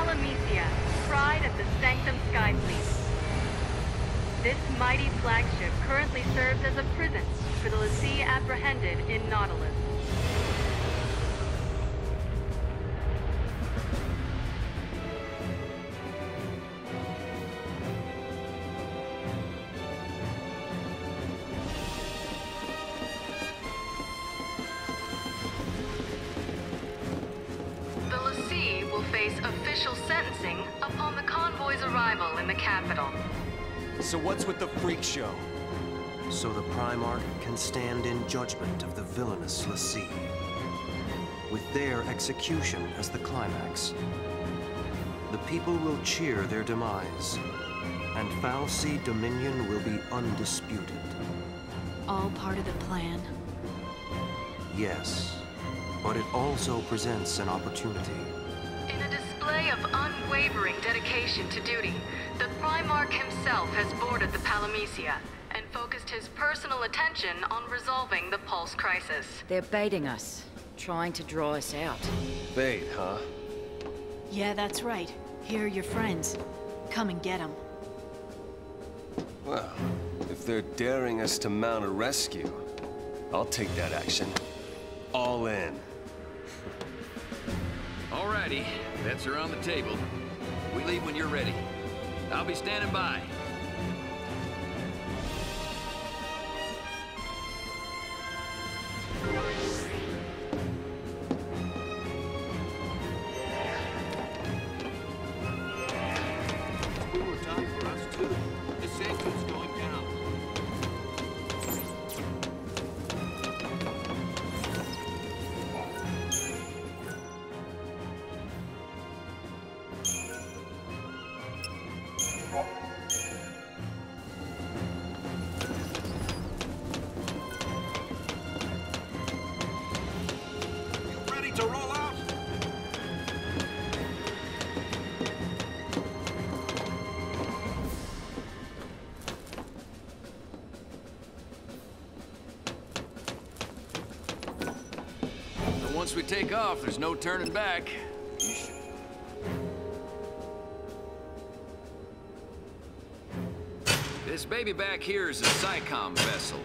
Palamecia, pride of the Sanctum Sky Fleet. This mighty flagship currently serves as a prison for the l'Cie apprehended in Nautilus. Official sentencing upon the convoy's arrival in the capital. So what's with the freak show? So the Primarch can stand in judgment of the villainous l'Cie, with their execution as the climax. The people will cheer their demise, and Fal'Cie Dominion will be undisputed. All part of the plan? Yes, but it also presents an opportunity. In a display of unwavering dedication to duty, the Primarch himself has boarded the Palamecia and focused his personal attention on resolving the Pulse Crisis. They're baiting us, trying to draw us out. Bait, huh? Yeah, that's right. Here are your friends. Come and get them. Well, if they're daring us to mount a rescue, I'll take that action. All in. Alrighty, bets are on the table. We leave when you're ready. I'll be standing by. Once we take off, there's no turning back. This baby back here is a PSICOM vessel.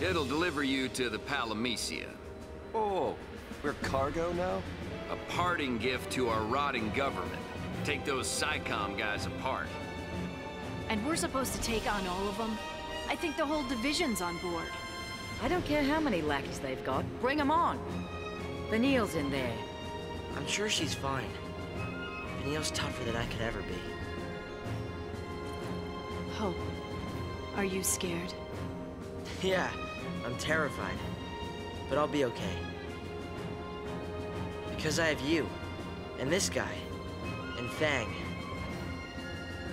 It'll deliver you to the Palamecia. Oh, we're cargo now? A parting gift to our rotting government. Take those PSICOM guys apart. And we're supposed to take on all of them? I think the whole division's on board. I don't care how many lackeys they've got. Bring them on. Vanille's in there. I'm sure she's fine. Vanille's tougher than I could ever be. Hope, are you scared? Yeah, I'm terrified. But I'll be okay. Because I have you, and this guy, and Fang.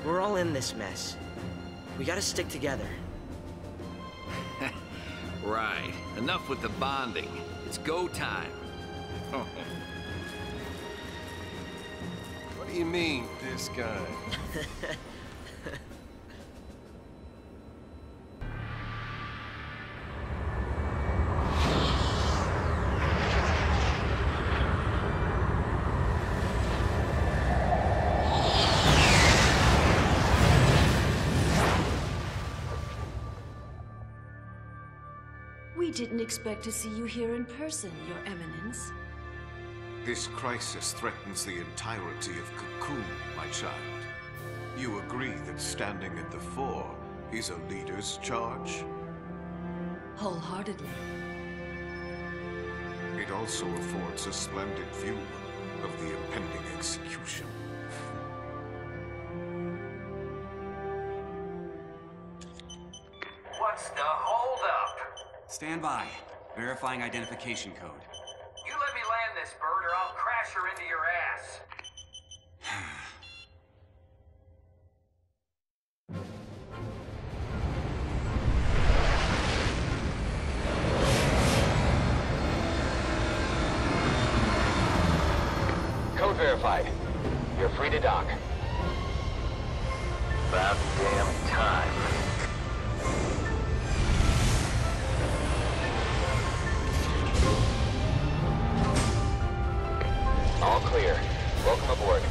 We're all in this mess. We gotta stick together. Right. Enough with the bonding. It's go time. Oh. What do you mean, this guy? We didn't expect to see you here in person, Your Eminence. This crisis threatens the entirety of Cocoon, my child. You agree that standing at the fore is a leader's charge? Wholeheartedly. It also affords a splendid view of the impending execution. What's the holdup? Stand by. Verifying identification code. You let me land this bird, or I'll crash her into your ass. Code verified. You're free to dock. About damn time. All clear. Welcome aboard.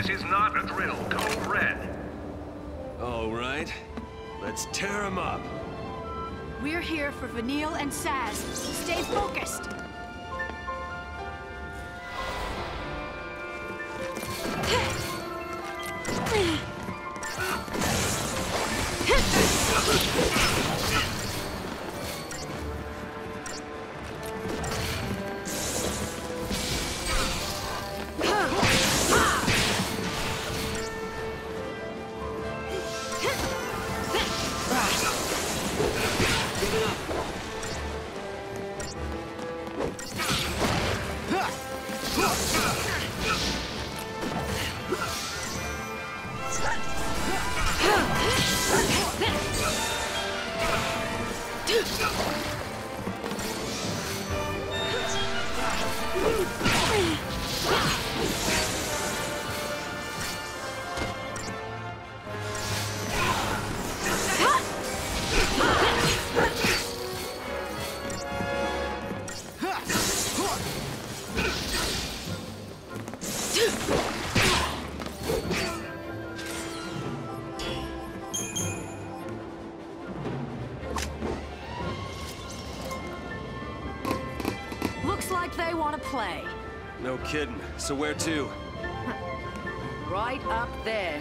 This is not a drill, code red. All right, let's tear him up. We're here for Vanille and Saz. Stay focused. Play. No kidding. So where to? Right up there.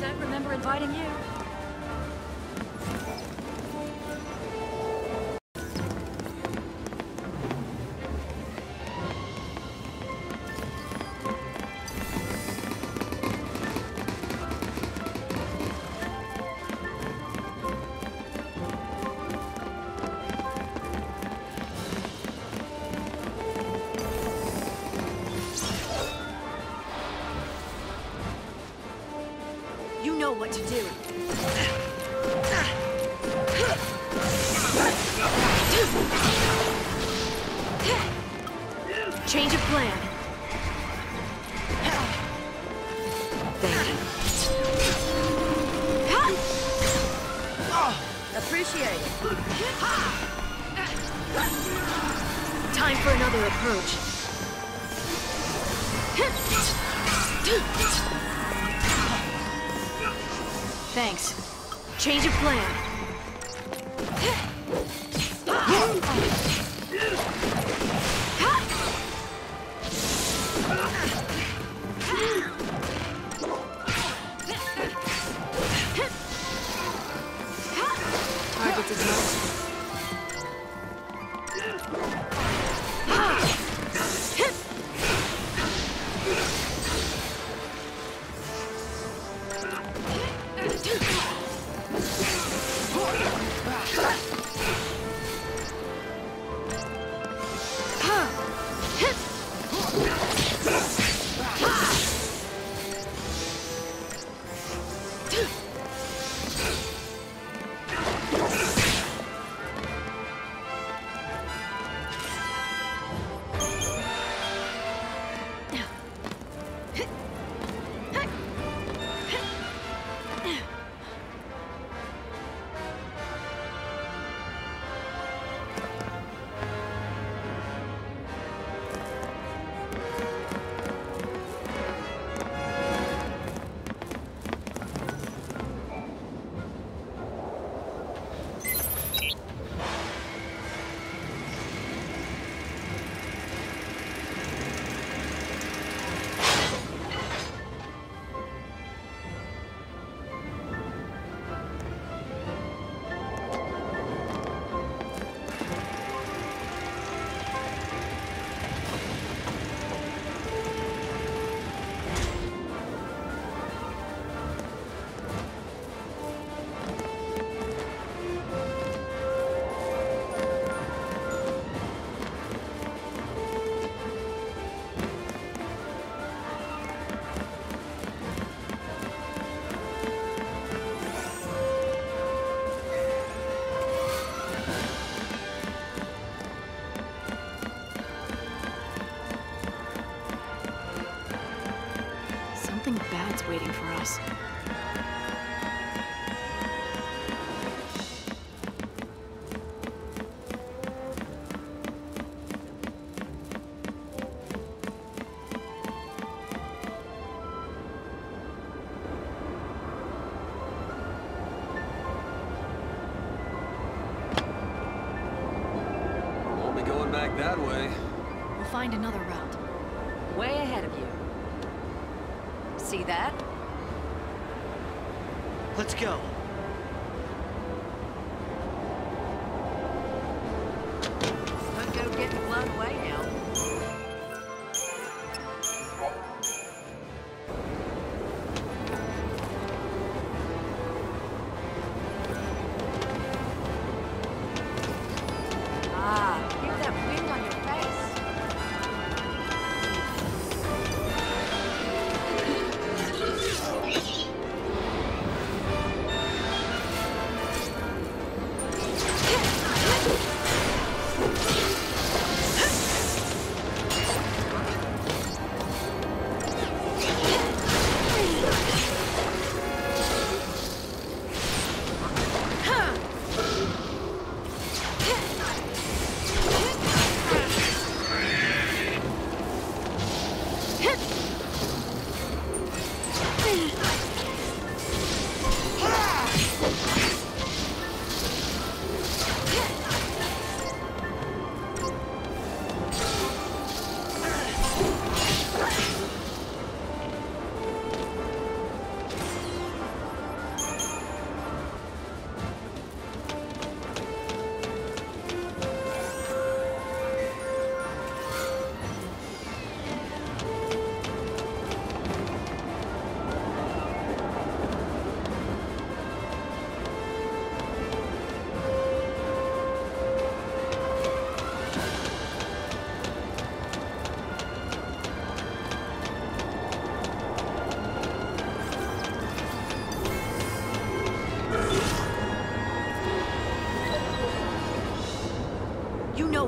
Don't remember inviting you. What to do. Change of plan. Thank you. Appreciate it. Time for another approach. Thanks. Change of plan. Target detected. Waiting for us. that way. We'll find another route. Way ahead of you. See that? Let's go. Don't go getting blown away now.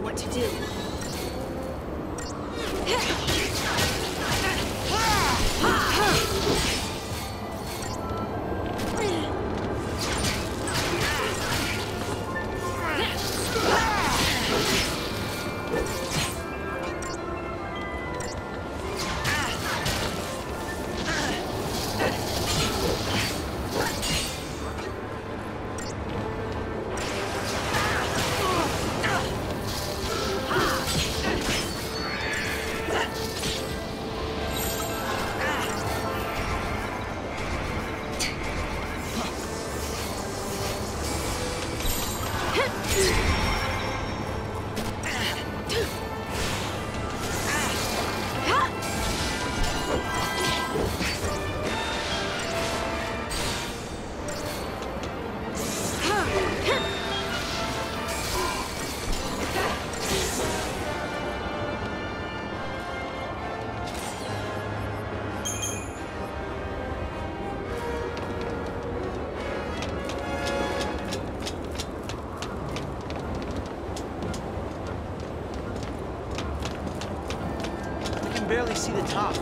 What to do. Barely see the top.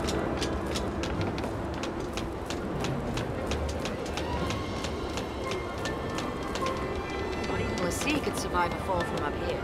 Not even l'Cie could survive a fall from up here.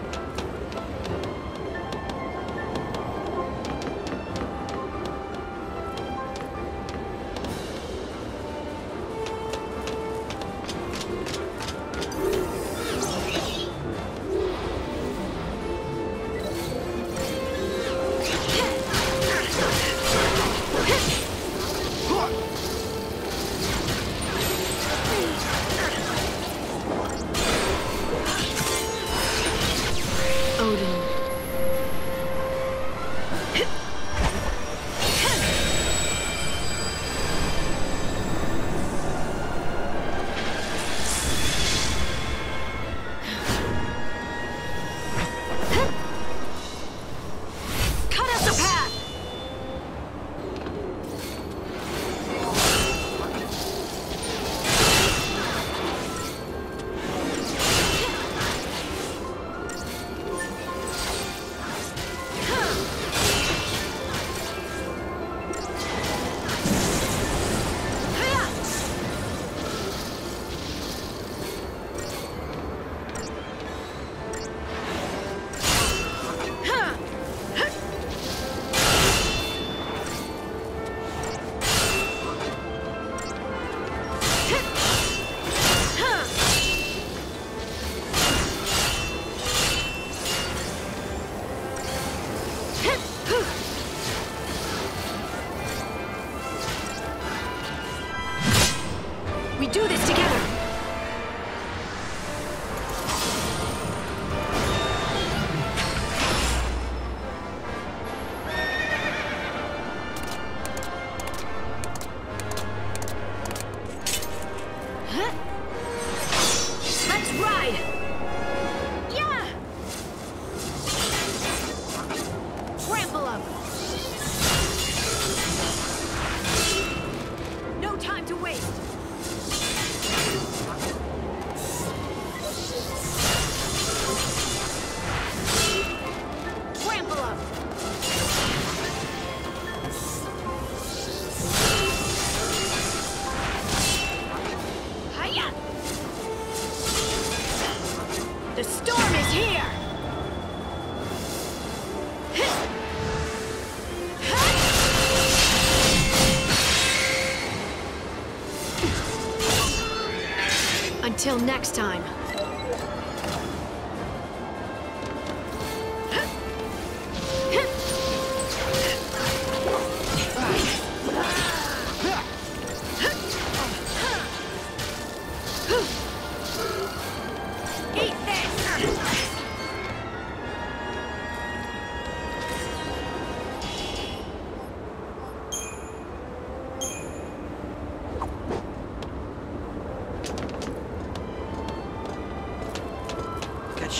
Till next time.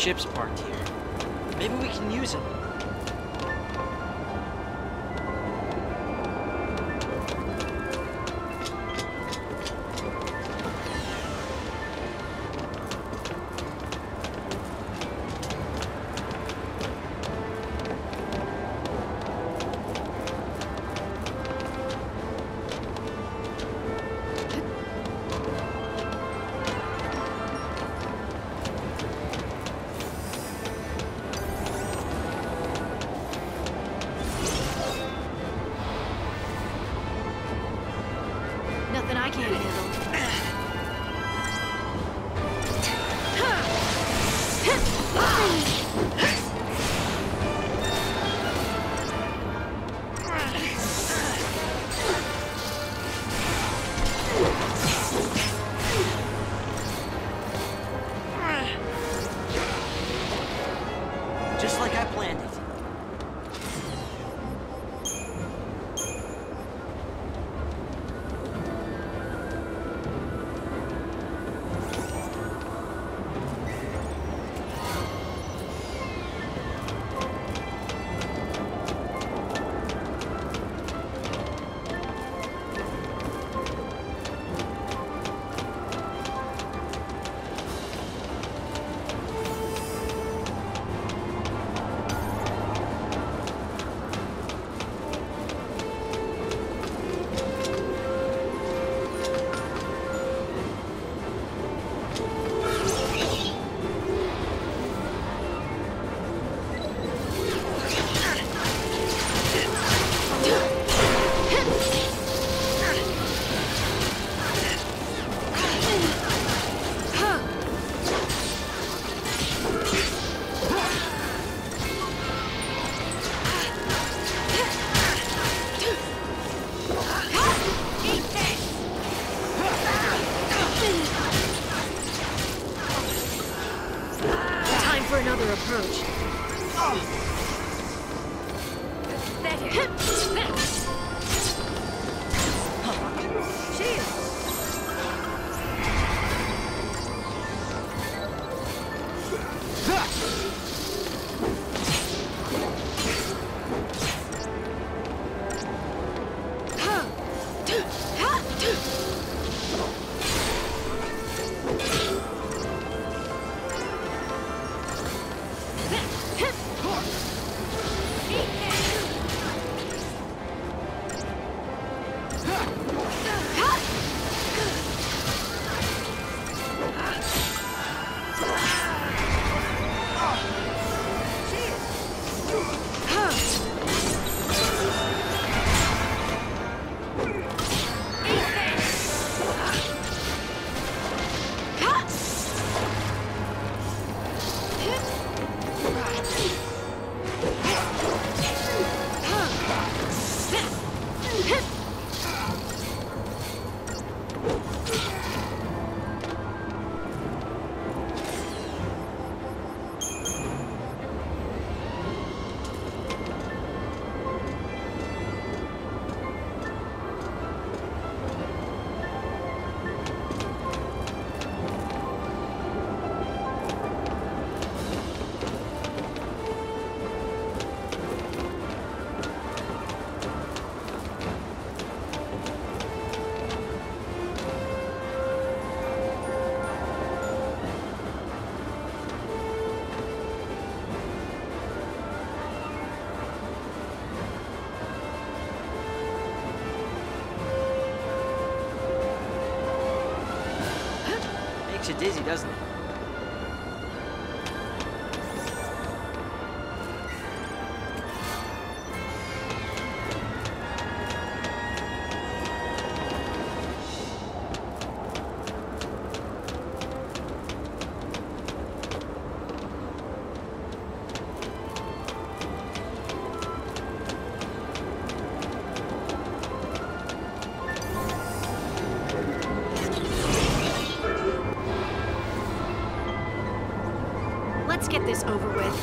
Ships parked here. Maybe we can use them. Makes you dizzy, doesn't it? get this over with.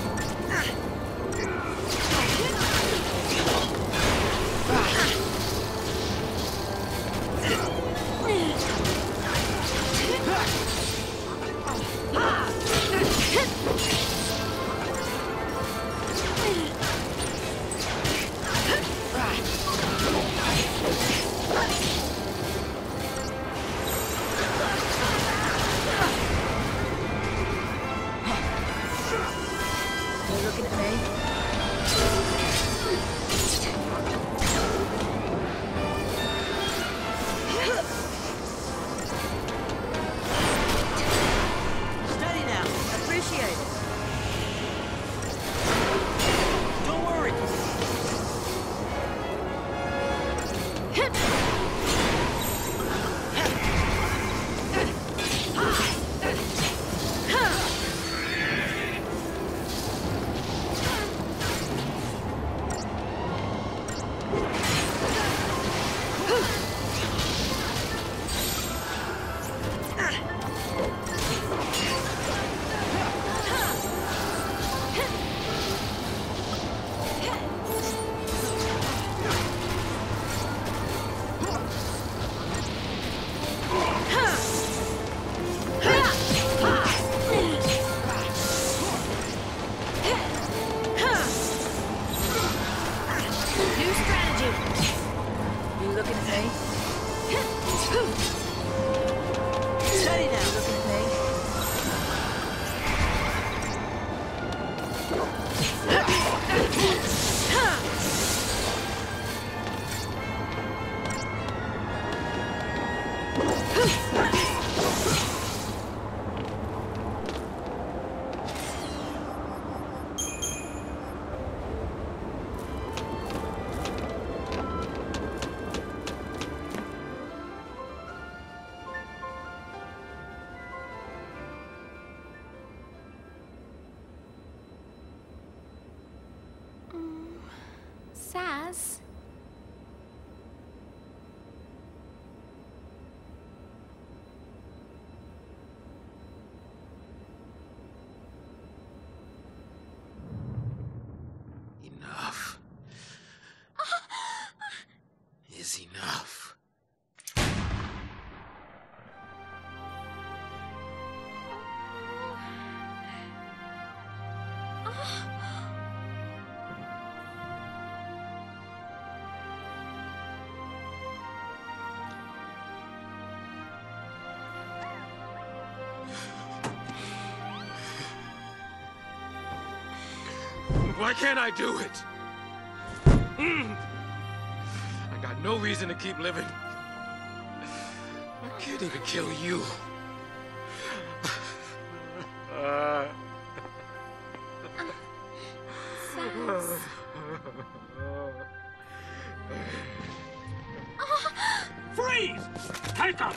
Enough. Why can't I do it? No reason to keep living. I can't even kill you. Freeze! Take him!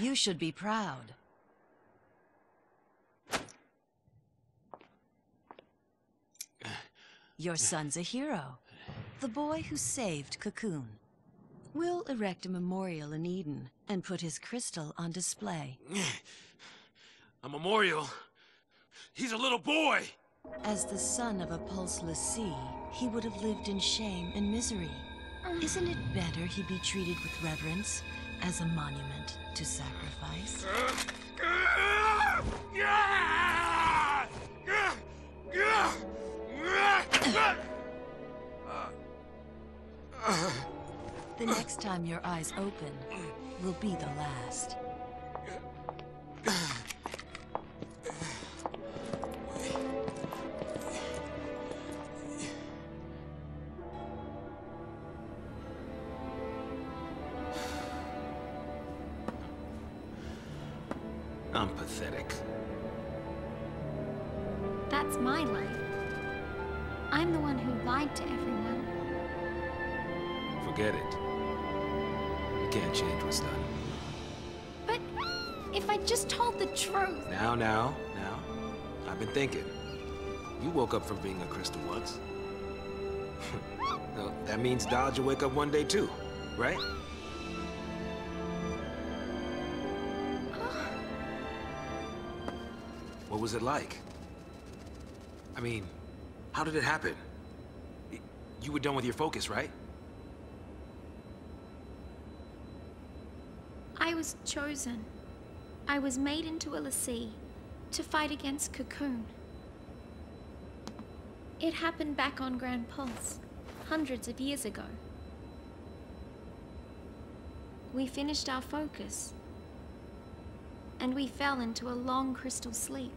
You should be proud. Your son's a hero. The boy who saved Cocoon. We'll erect a memorial in Eden and put his crystal on display. A memorial? He's a little boy! As the son of a pulseless l'Cie, he would have lived in shame and misery. Isn't it better he be treated with reverence? As a monument to sacrifice. The next time your eyes open will be the last. That's my life. I'm the one who lied to everyone. Forget it. You can't change what's done. If I just told the truth. Now. I've been thinking. You woke up from being a crystal once. Well, that means Dodge will wake up one day too, right? What was it like? I mean, how did it happen? You were done with your focus, right? I was chosen. I was made into a l'Cie to fight against Cocoon. It happened back on Grand Pulse, hundreds of years ago. We finished our focus, and we fell into a long crystal sleep.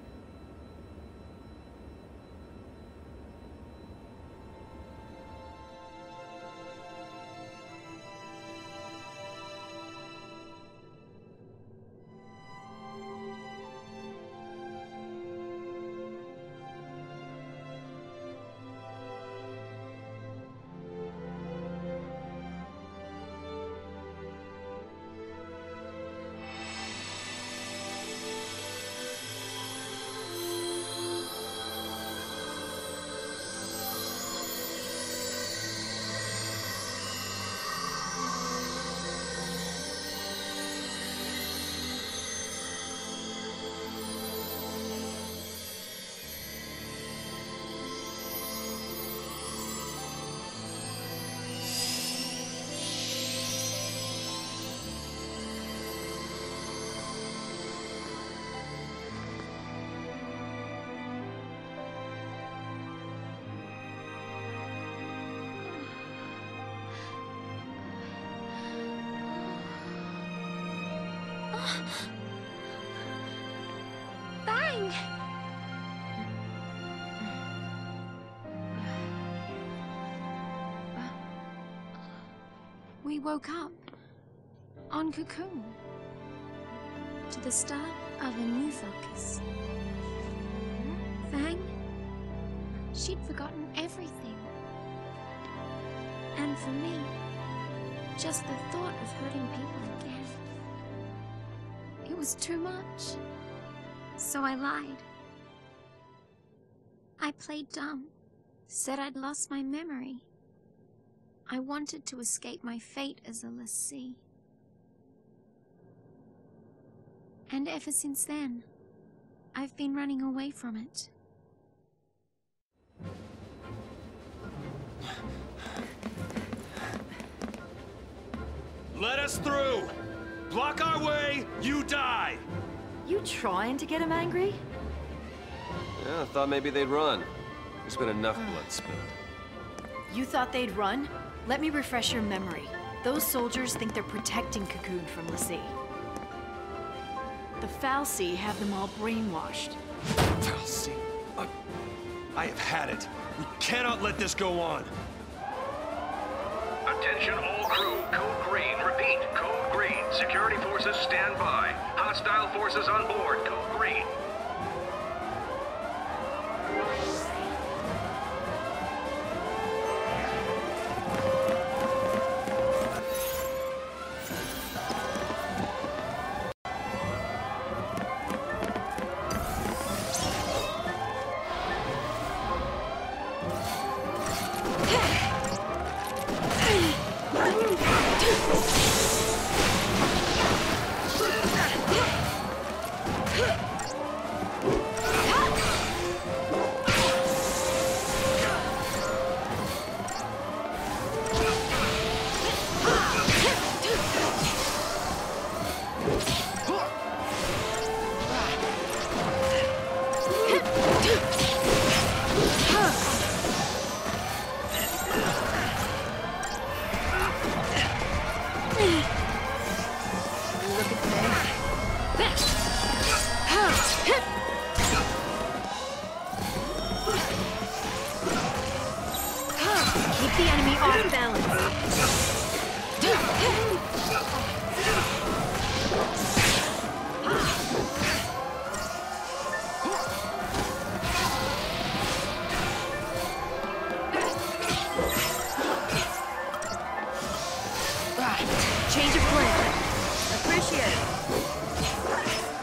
Fang! We woke up on Cocoon to the start of a new focus. Fang, she'd forgotten everything. And for me, just the thought of hurting people again. It was too much, so I lied. I played dumb, said I'd lost my memory. I wanted to escape my fate as a l'Cie. And ever since then, I've been running away from it. Let us through! Block our way, you die! You trying to get him angry? Yeah, I thought maybe they'd run. There's been enough blood spilled. You thought they'd run? Let me refresh your memory. Those soldiers think they're protecting Cocoon from l'Cie. The Fal'Cie have them all brainwashed. Fal'Cie? I have had it. We cannot let this go on. Attention all crew, code green, repeat, code green. Security forces stand by. Hostile forces on board, code green. Change of plan. Appreciate it.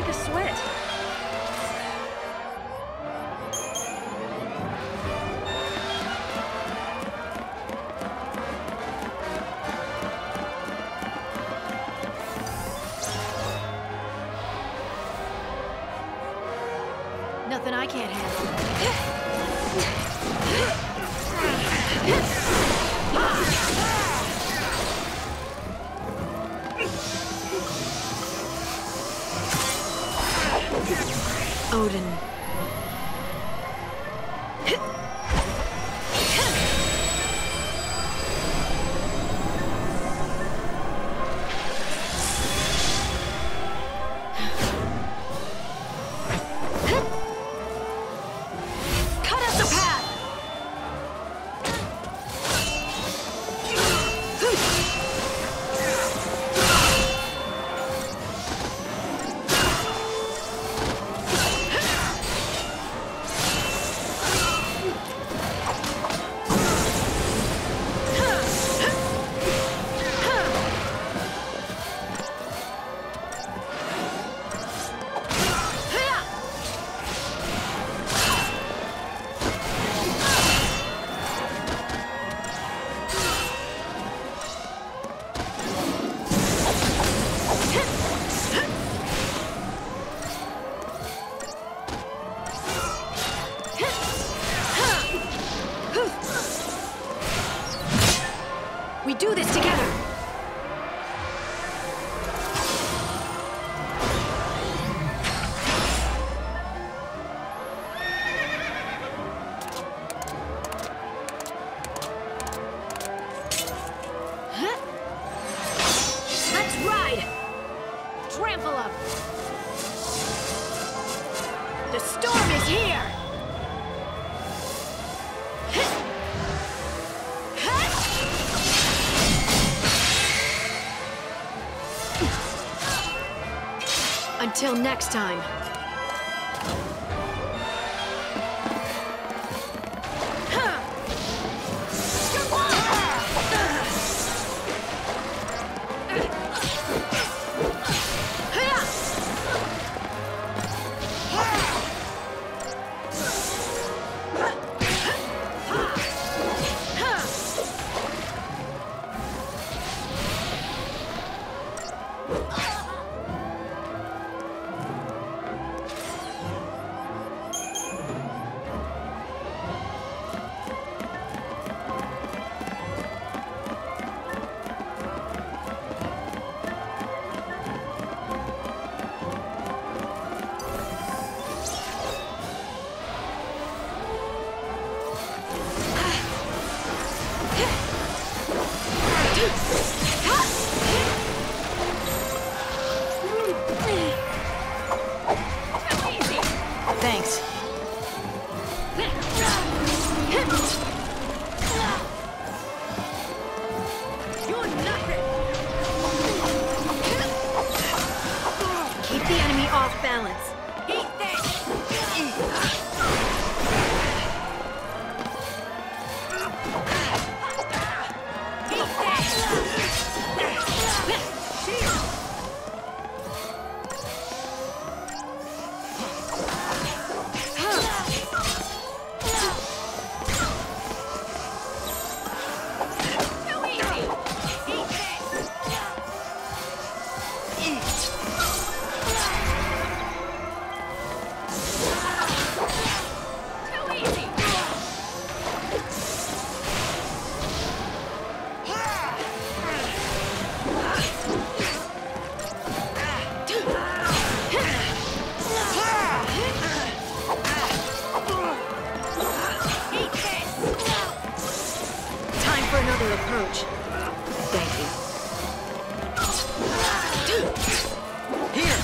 break a sweat. Nothing I can't handle. Odin. Cut us a path. We do this together! Until next time. Thanks. You're nothing. Keep the enemy off balance. Eat this. Approach. Thank you. Here.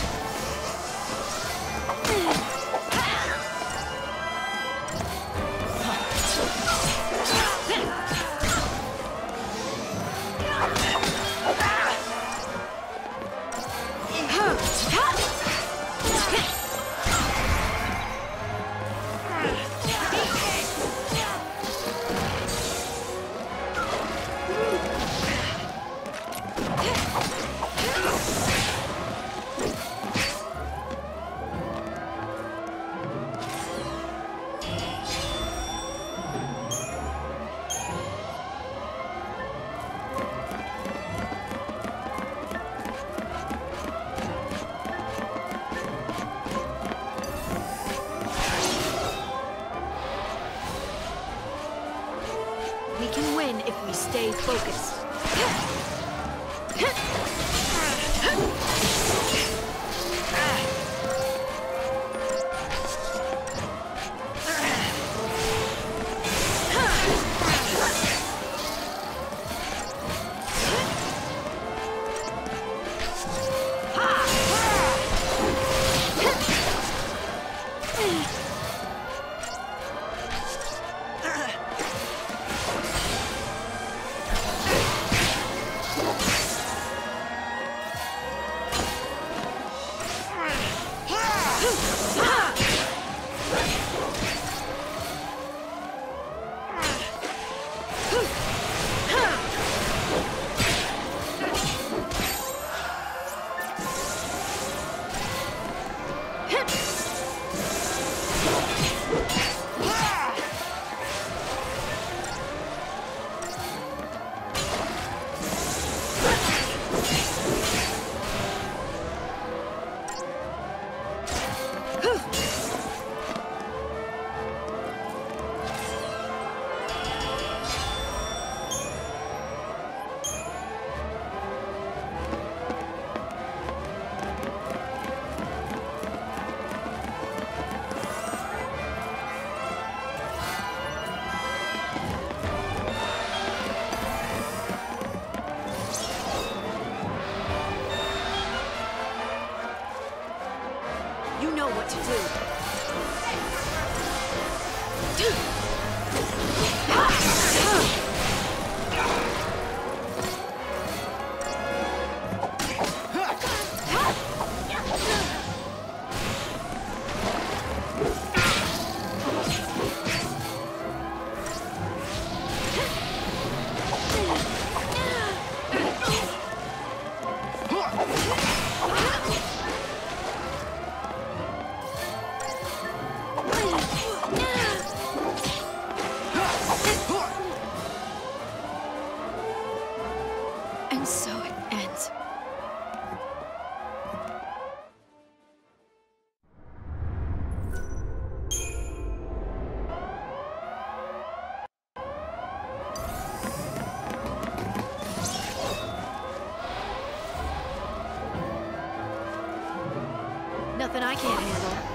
Stay focused. I can't handle it.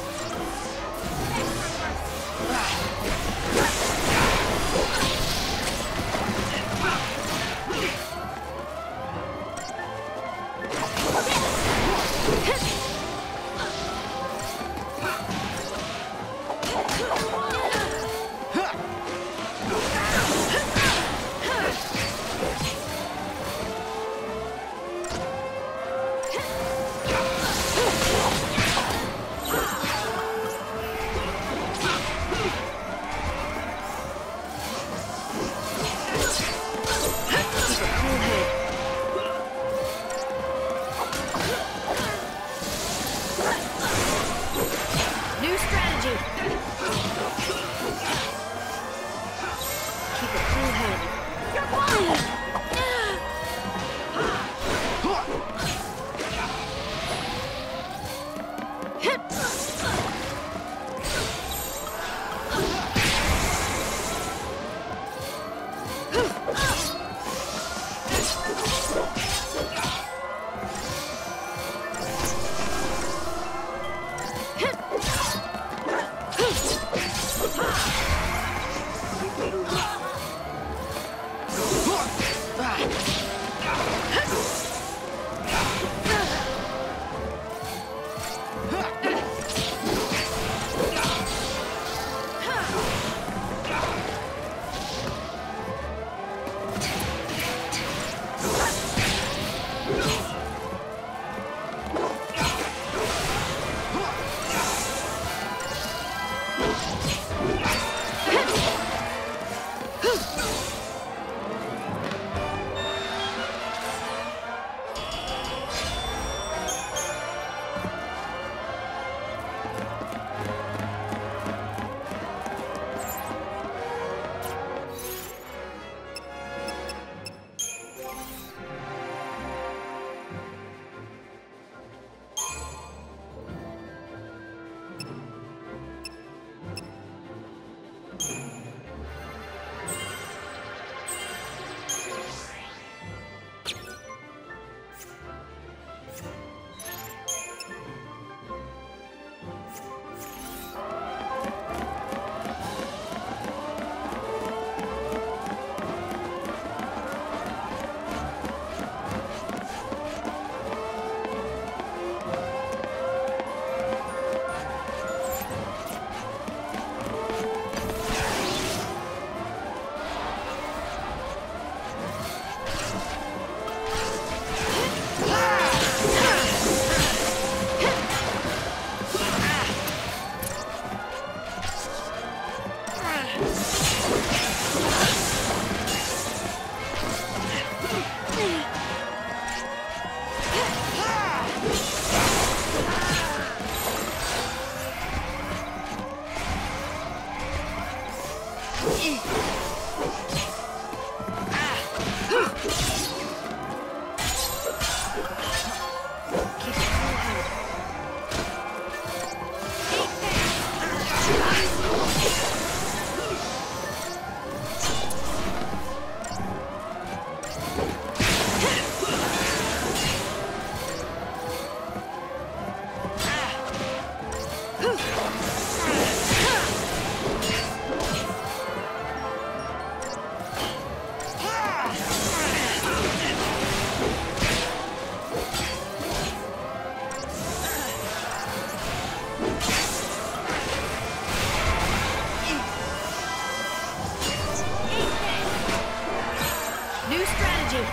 New strategy.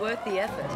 Worth the effort.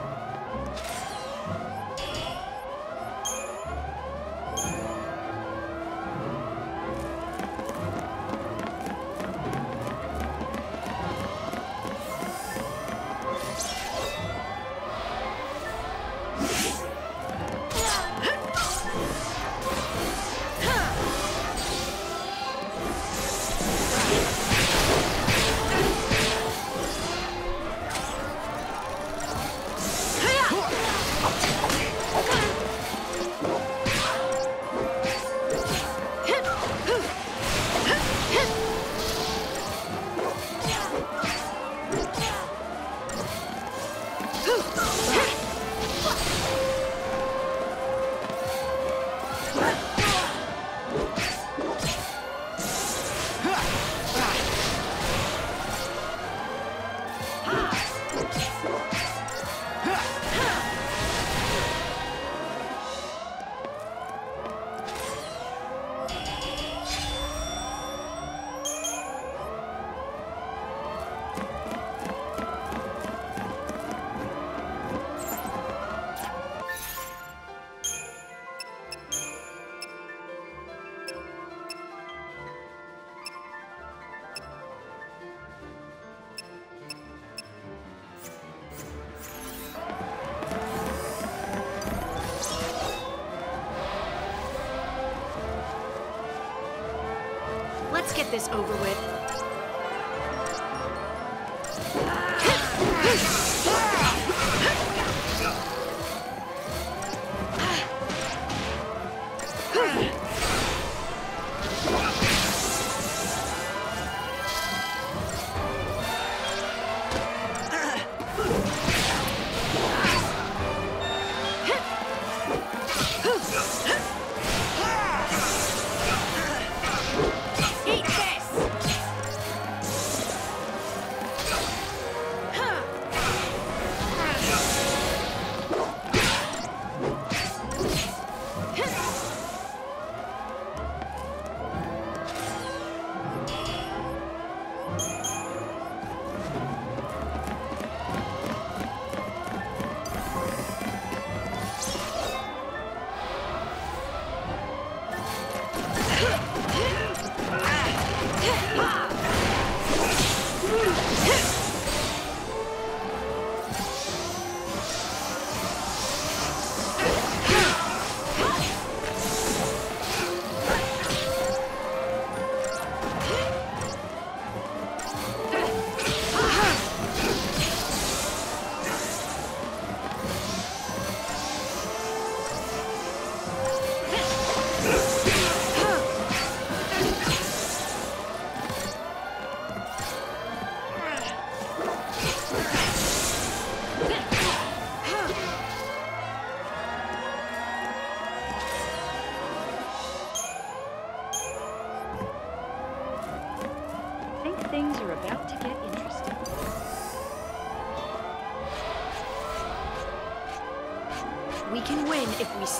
Let's get this over with.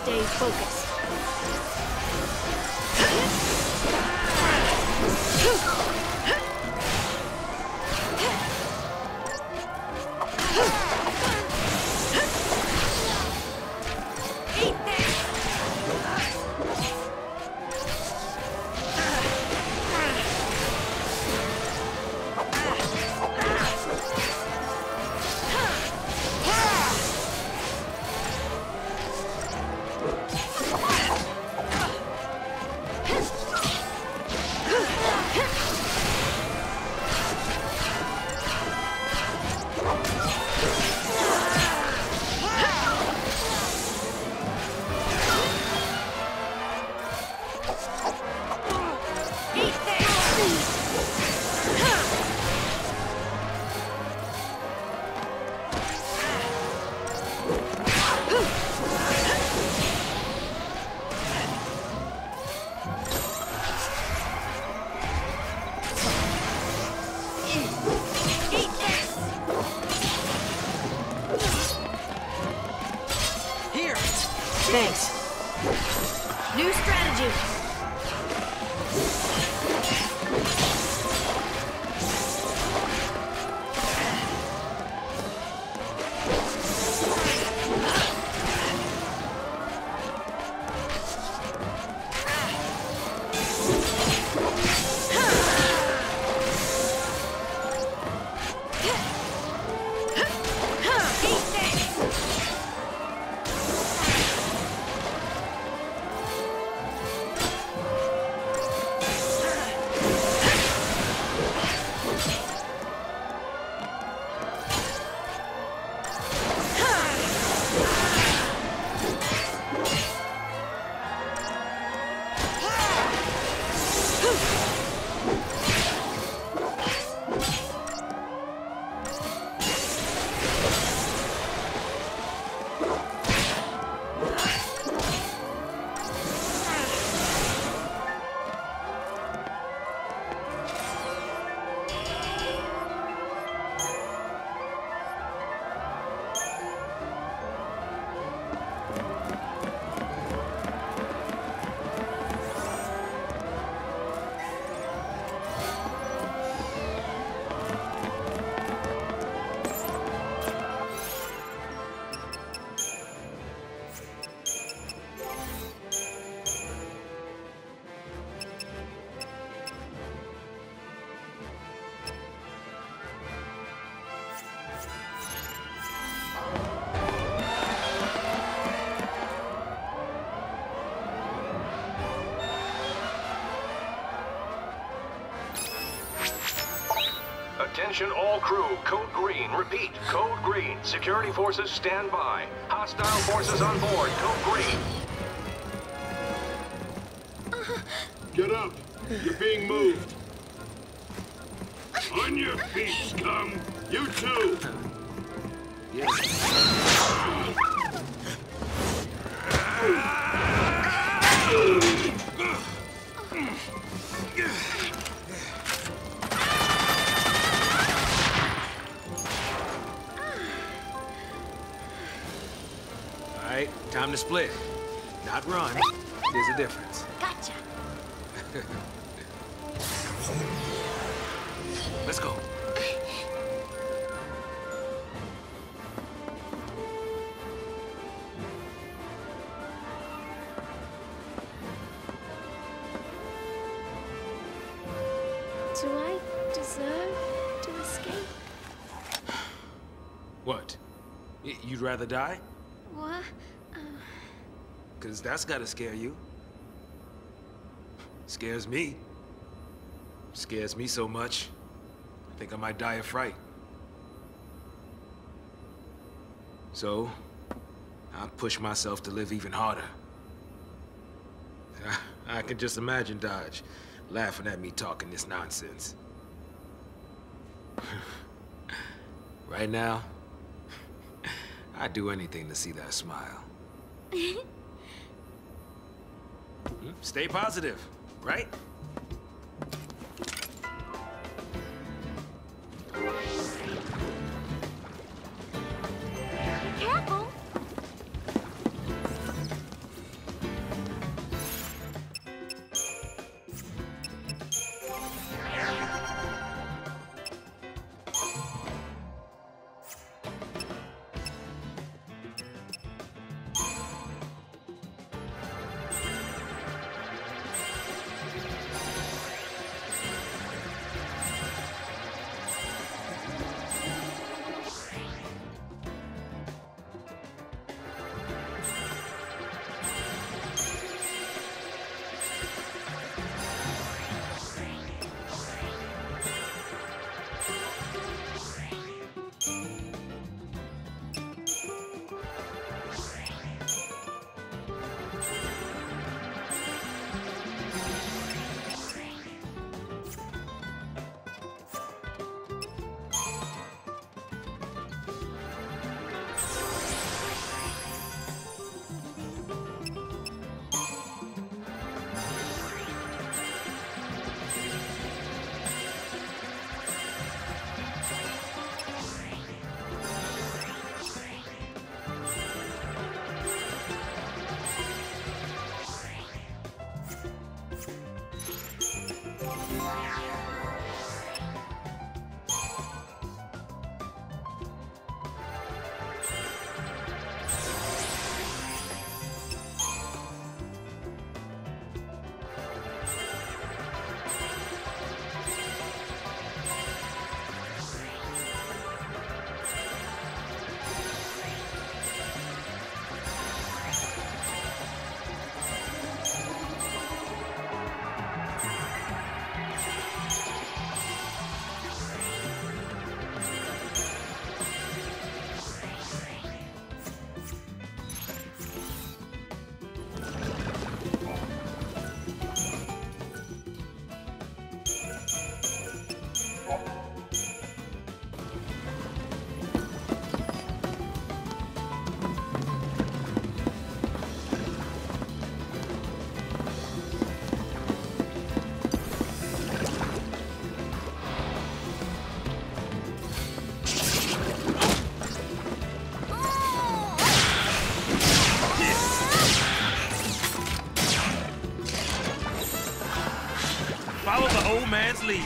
Stay focused. Attention all crew, code green, repeat, code green. Security forces stand by. Hostile forces on board, code green. Get up, you're being moved. On your feet, scum, you too. Time to split, not run. There's a difference. Gotcha. Let's go. Do I deserve to escape. What? You'd rather die? What? Because that's gotta scare you. Scares me. Scares me so much, I think I might die of fright. So, I'll push myself to live even harder. I can just imagine Dodge laughing at me talking this nonsense. Right now, I'd do anything to see that smile. Stay positive, right? Careful! Leave.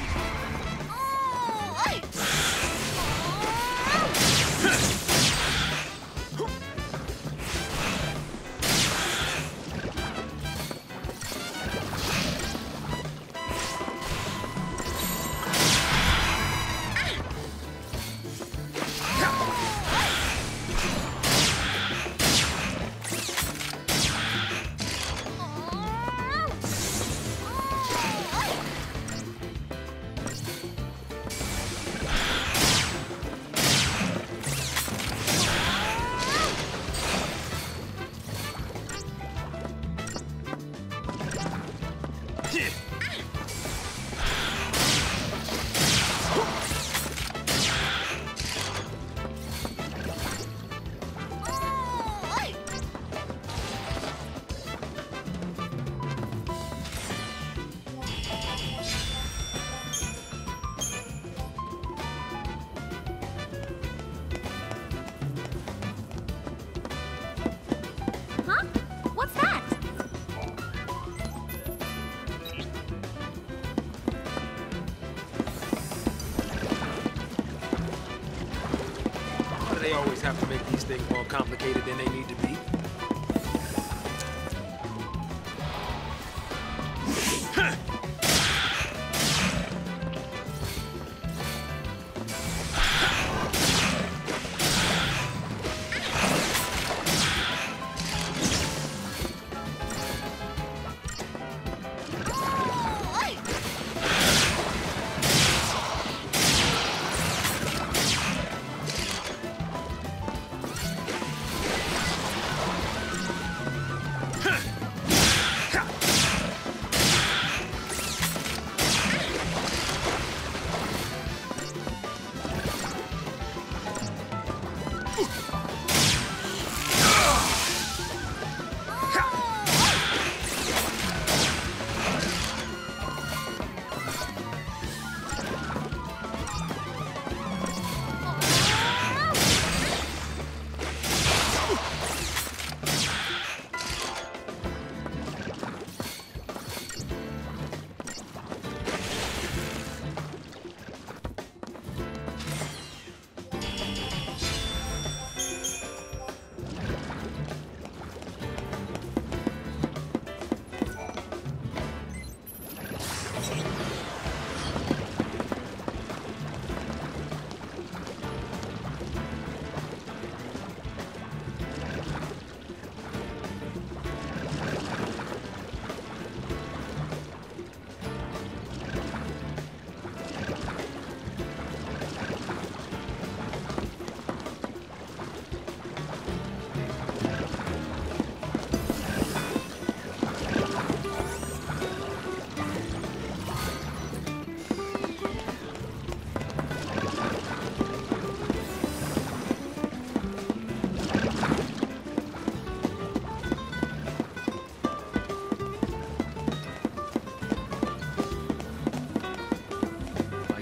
Have to make these things more complicated than they need to be.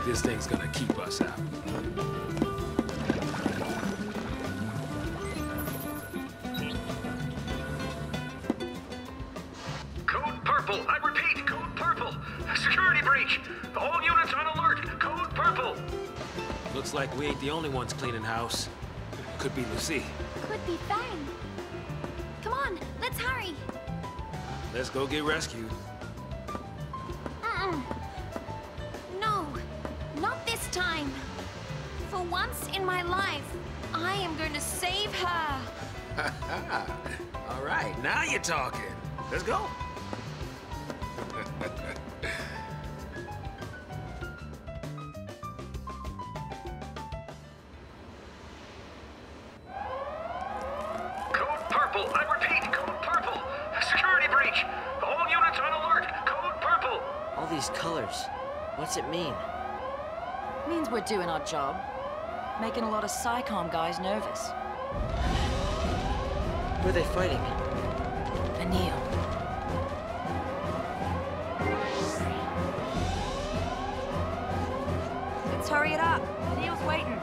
This thing's gonna keep us out. Code purple. I repeat, code purple. Security breach. All units on alert. Code purple. Looks like we ain't the only ones cleaning house. Could be l'Cie. Could be Fang. Come on, let's hurry. Let's go get rescued. Time. For once in my life, I am going to save her. All right, now you're talking. Let's go. Code purple. I repeat, code purple. Security breach. All units on alert. Code purple. All these colors. What's it mean? Means we're doing our job. Making a lot of PSICOM guys nervous. Who are they fighting? Vanille. Let's hurry it up. Vanille's waiting.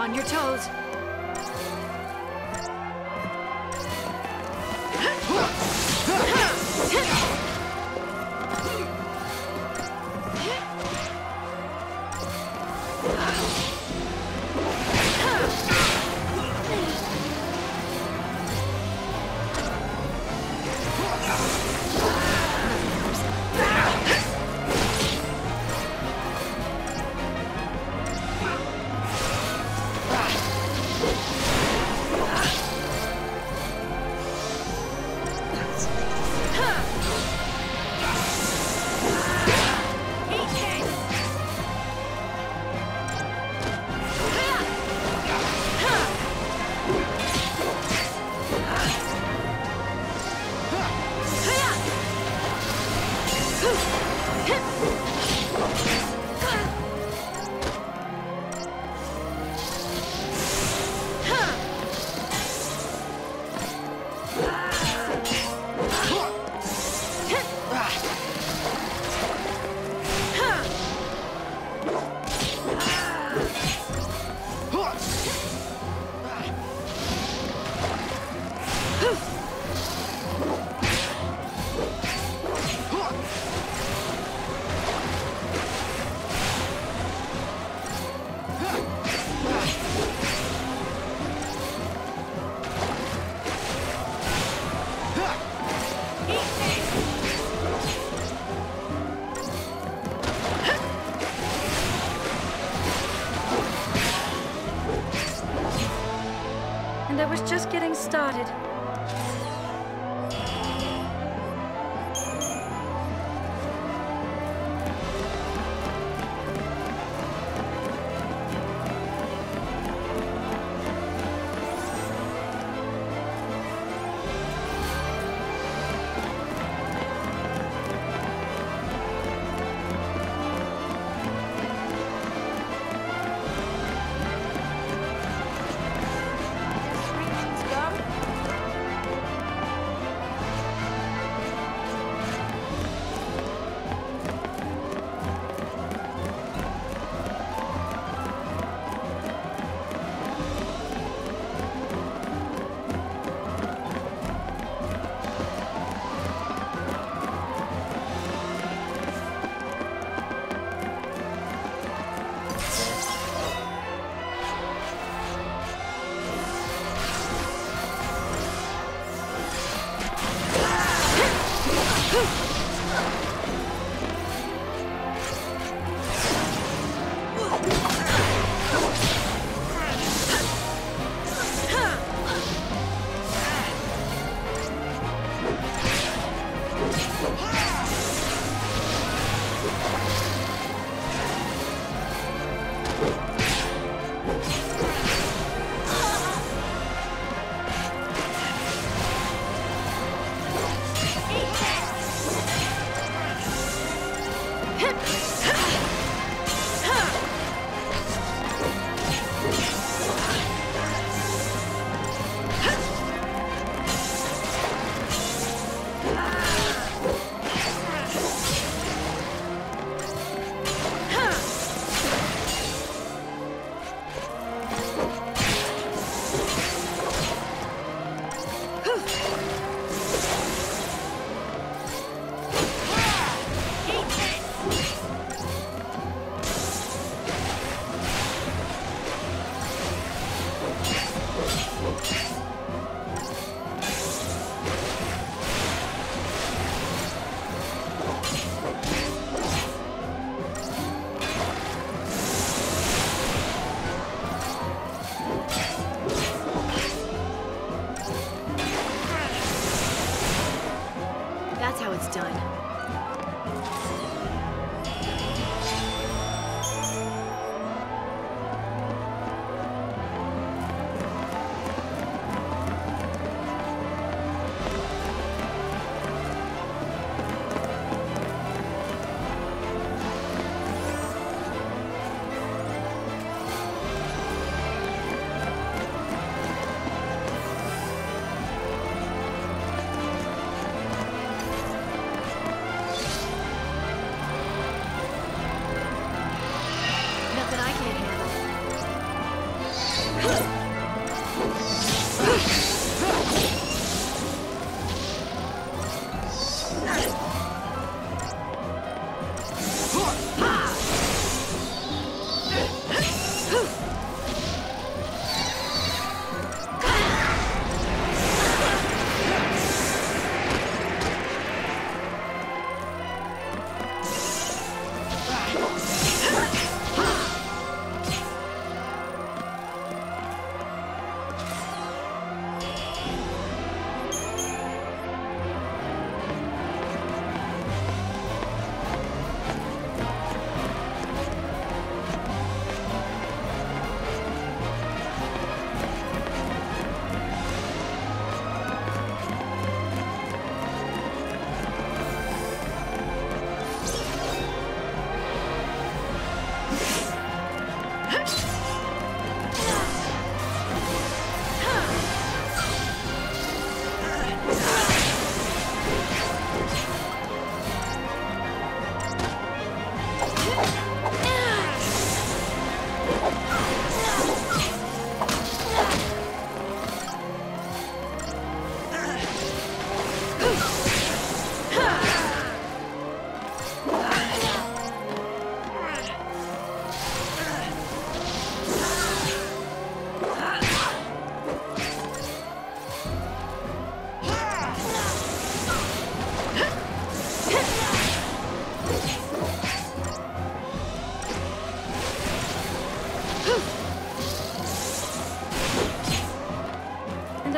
On your toes. that was just getting started.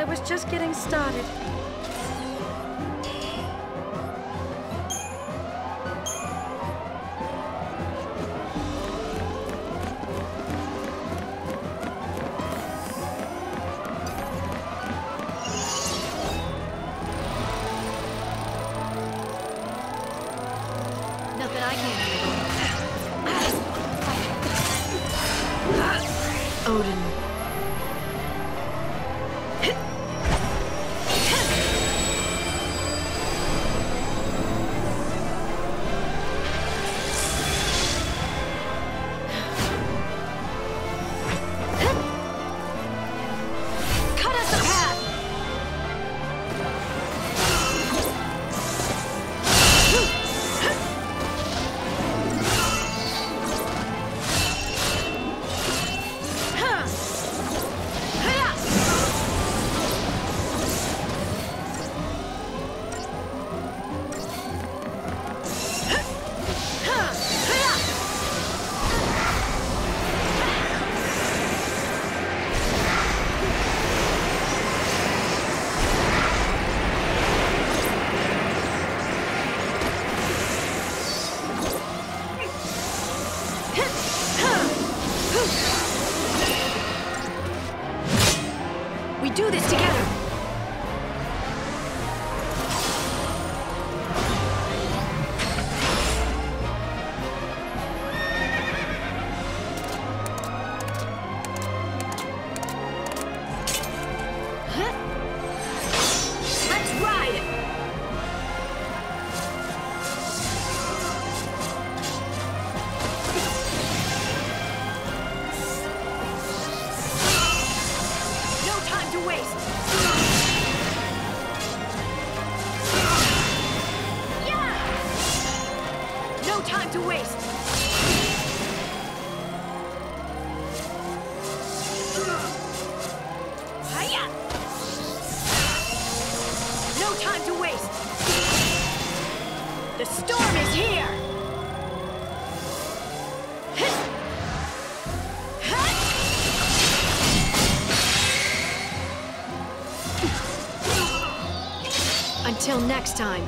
I was just getting started. Until next time.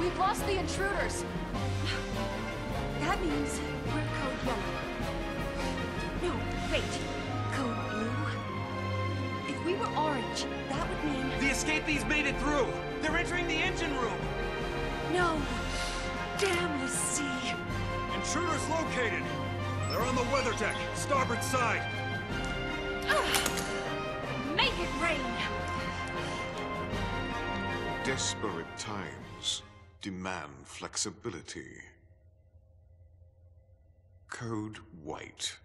We've lost the intruders. That means we're code yellow. No, wait. Code blue? If we were orange, that would mean... The escapees made it through! They're entering the engine room! No. Damn the sea. Intruders located! They're on the weather deck, starboard side. Make it rain! Desperate times demand flexibility. Code white.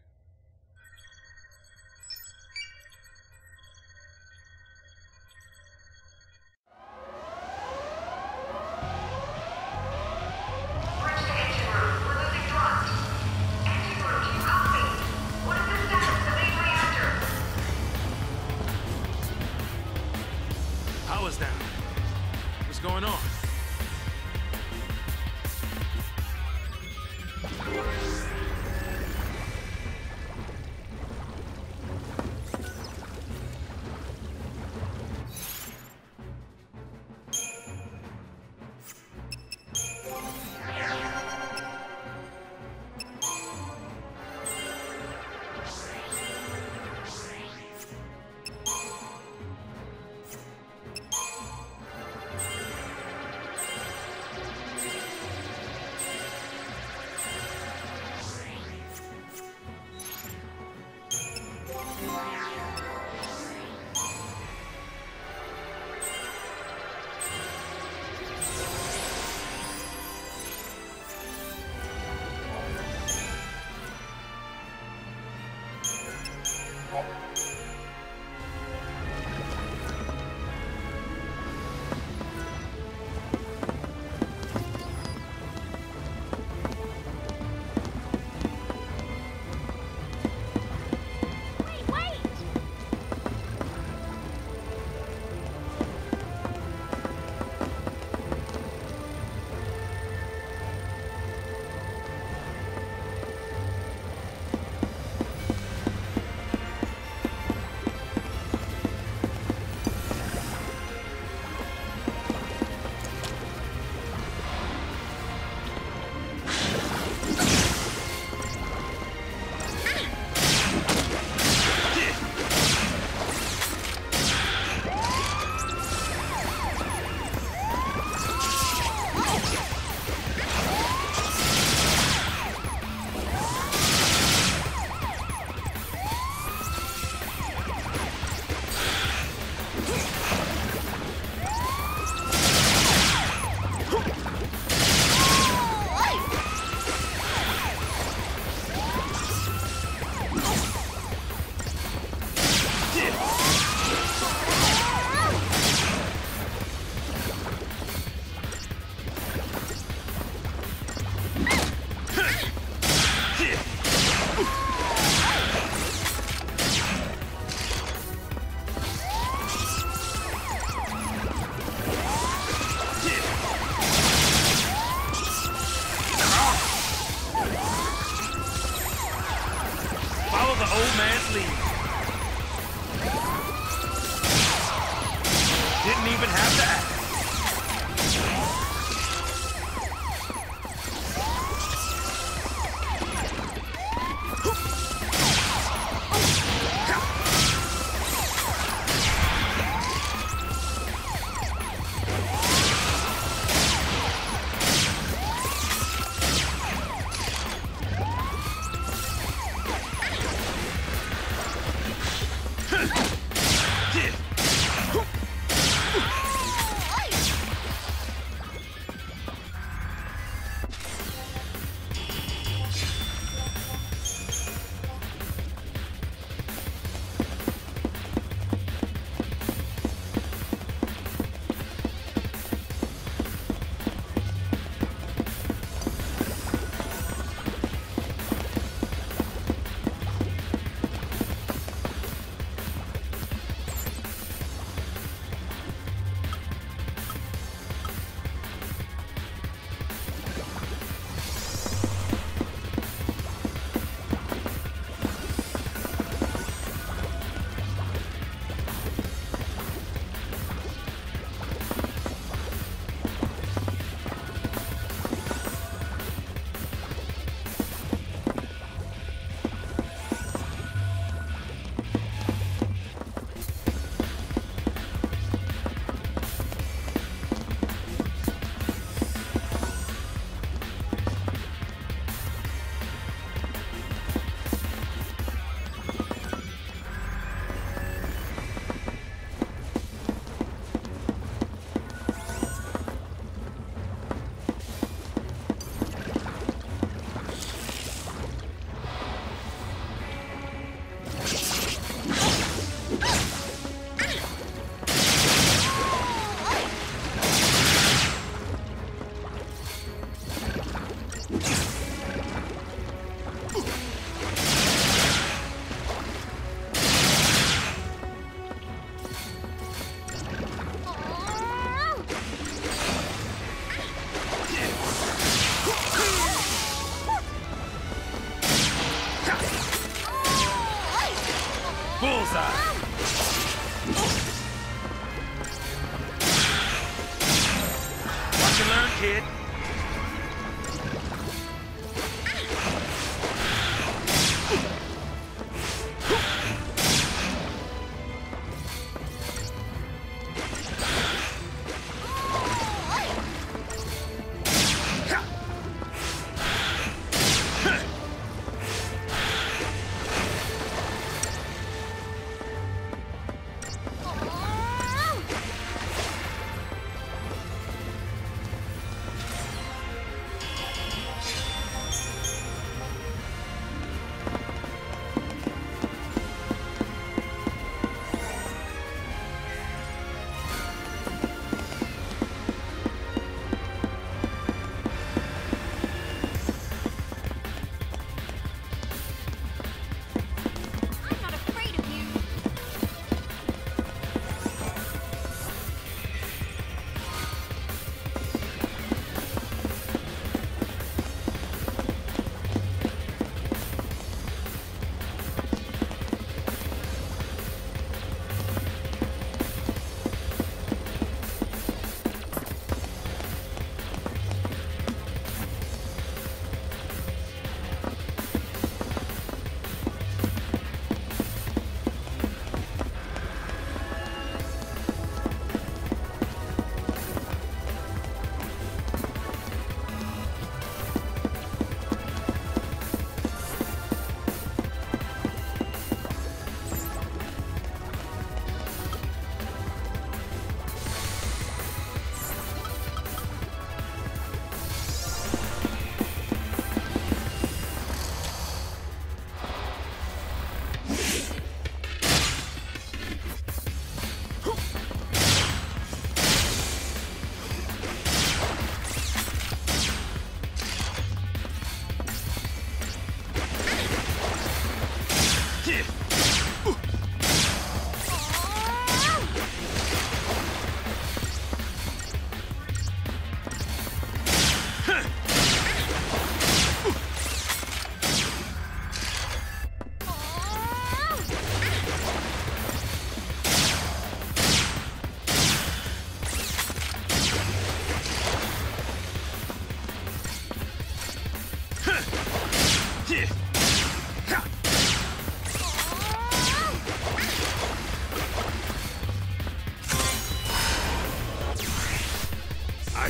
didn't even have to act.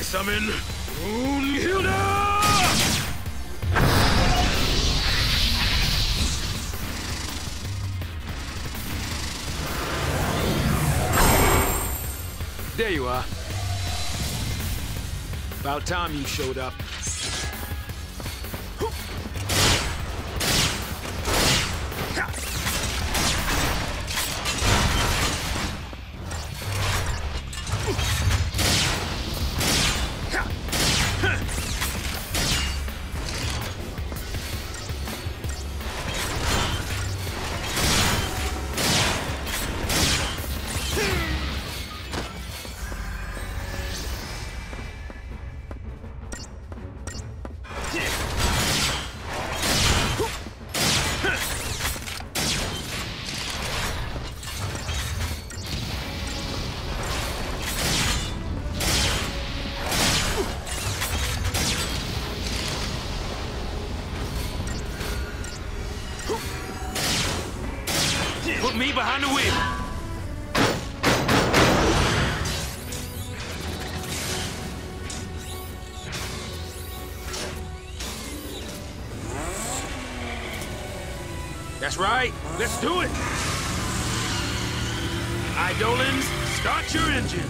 I summon Moonhilda! There you are. About time you showed up. Behind the wheel. That's right. Let's do it. Eidolons, start your engines.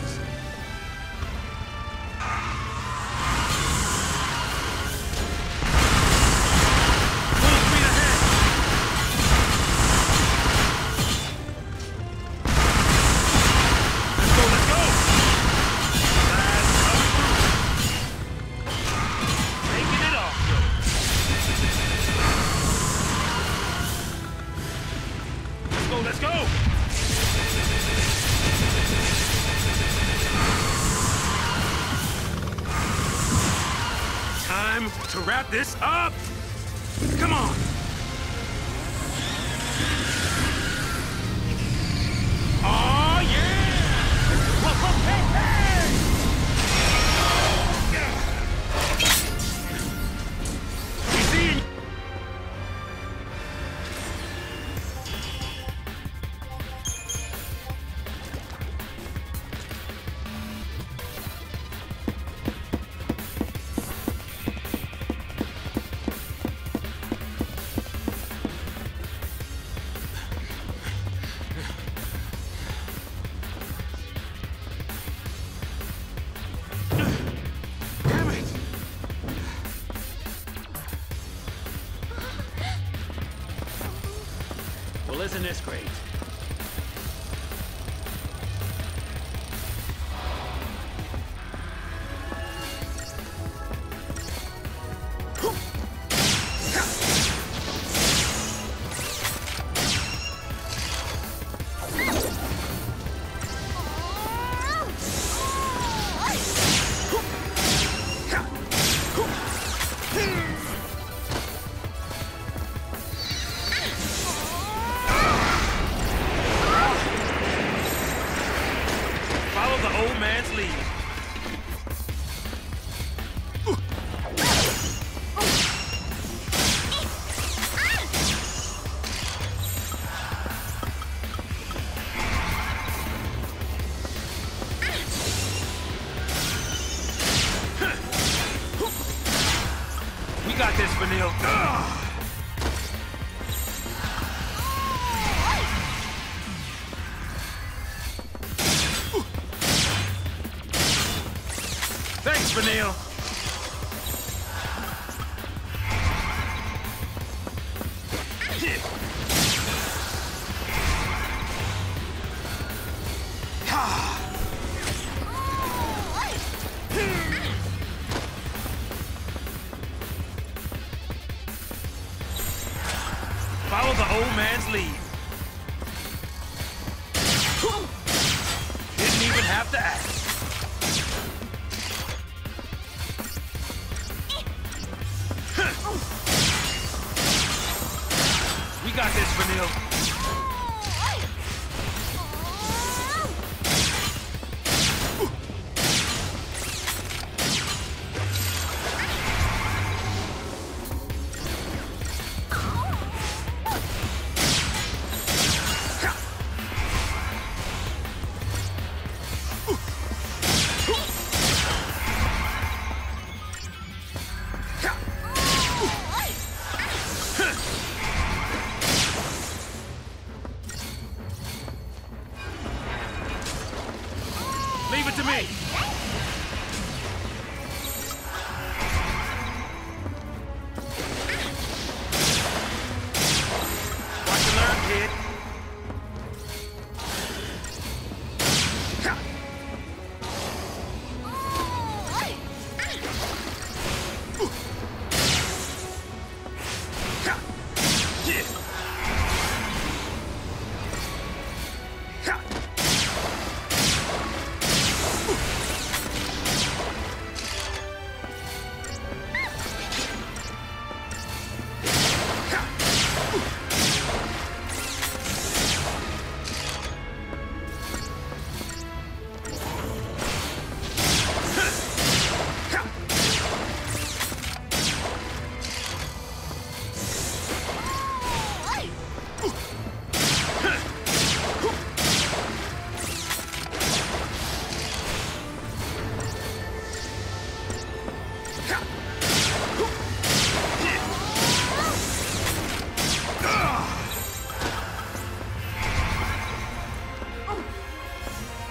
To wrap this up! Come on! Oh yeah! Whoa, whoa, hey, hey! We see you. Isn't this great? Vanille. Thanks, Vanille. Follow the old man's lead. Didn't even have to ask. We got this, Vanille. Leave it to me! Watch and learn, kid.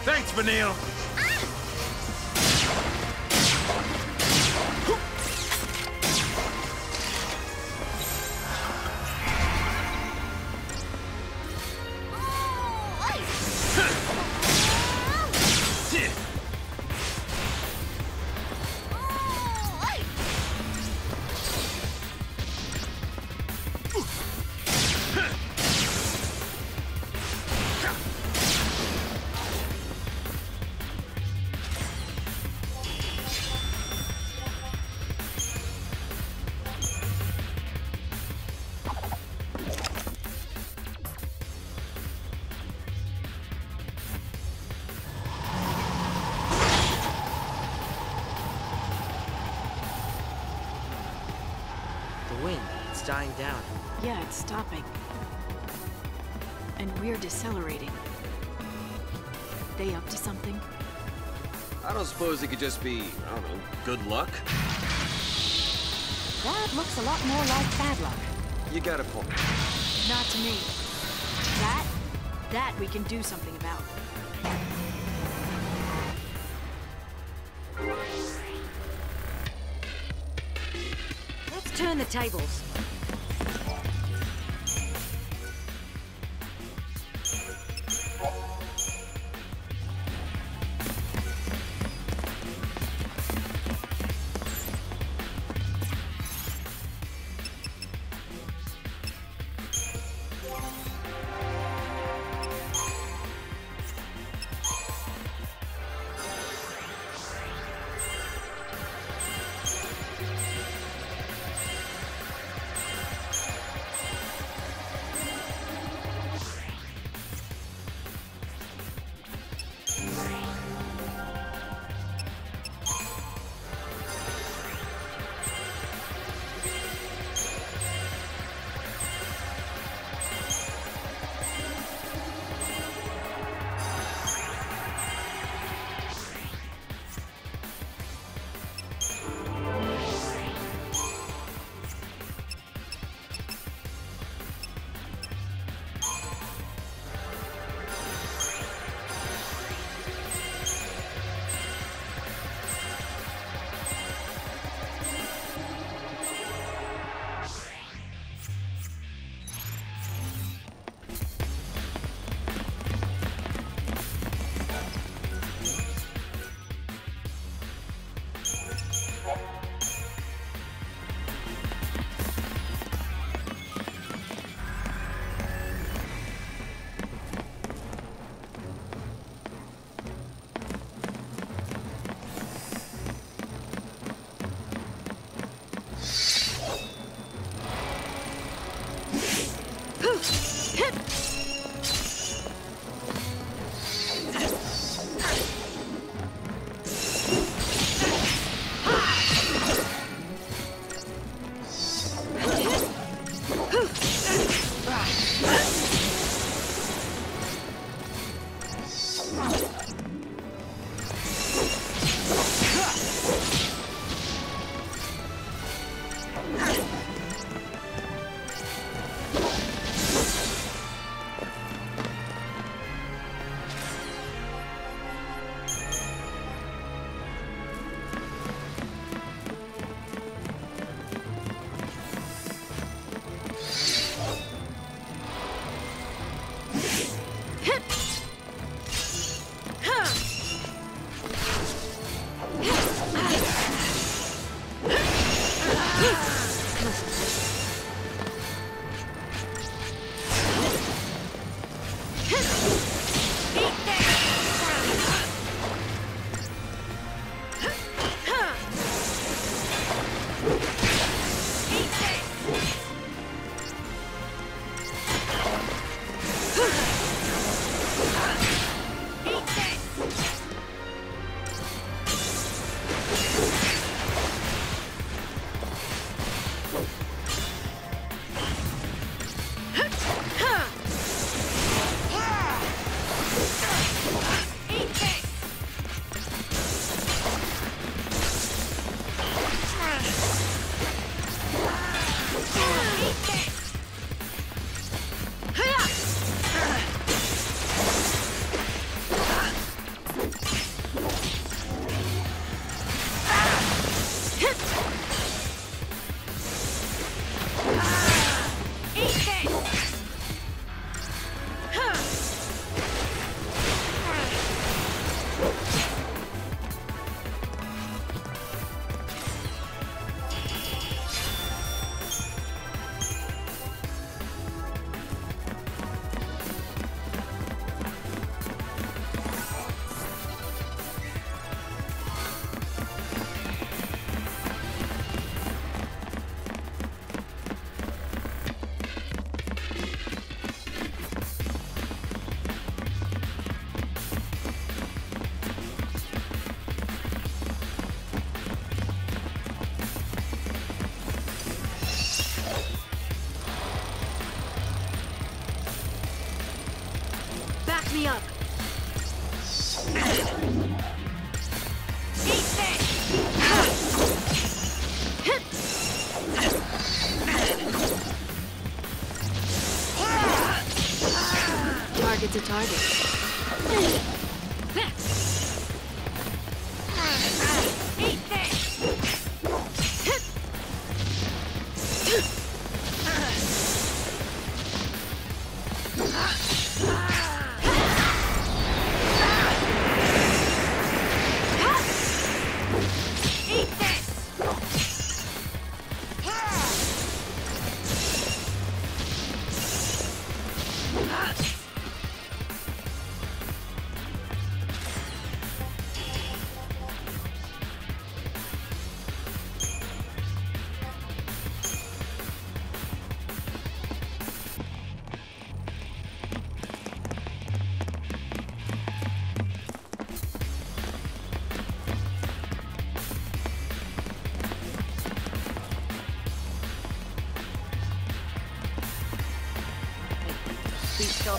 Thanks, Vanille. Dying down. Yeah, it's stopping. And we're decelerating. They up to something? I don't suppose it could just be, I don't know, good luck? That looks a lot more like bad luck. You got a point. Not to me. That we can do something about. Let's turn the tables.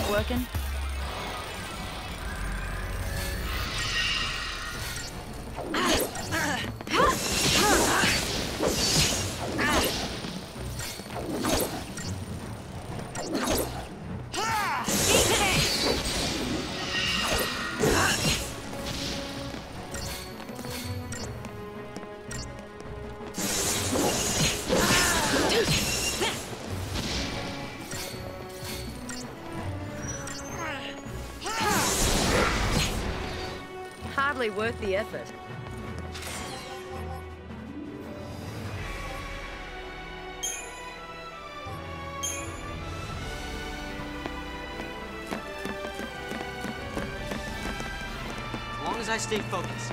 Working? Worth the effort. As long as I stay focused.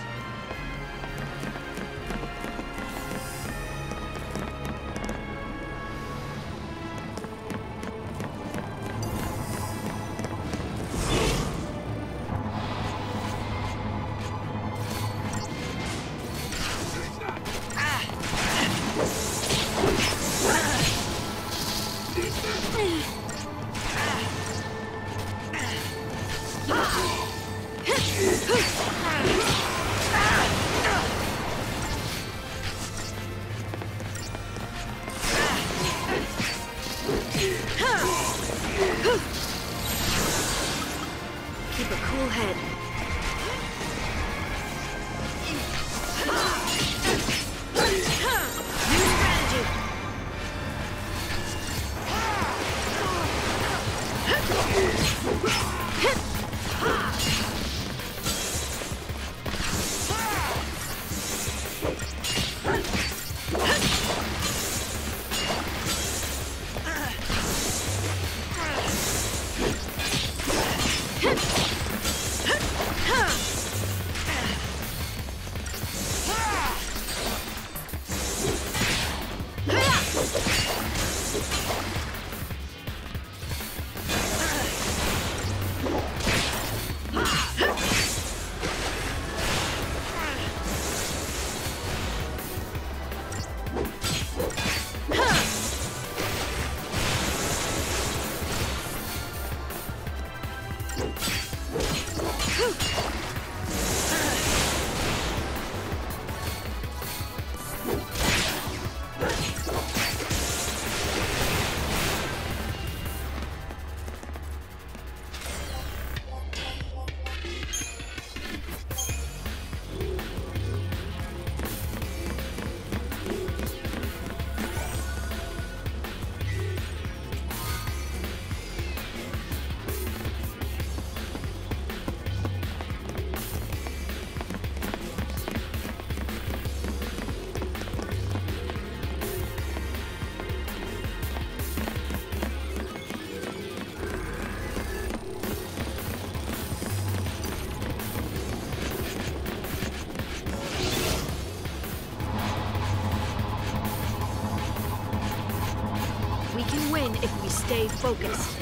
Stay focused.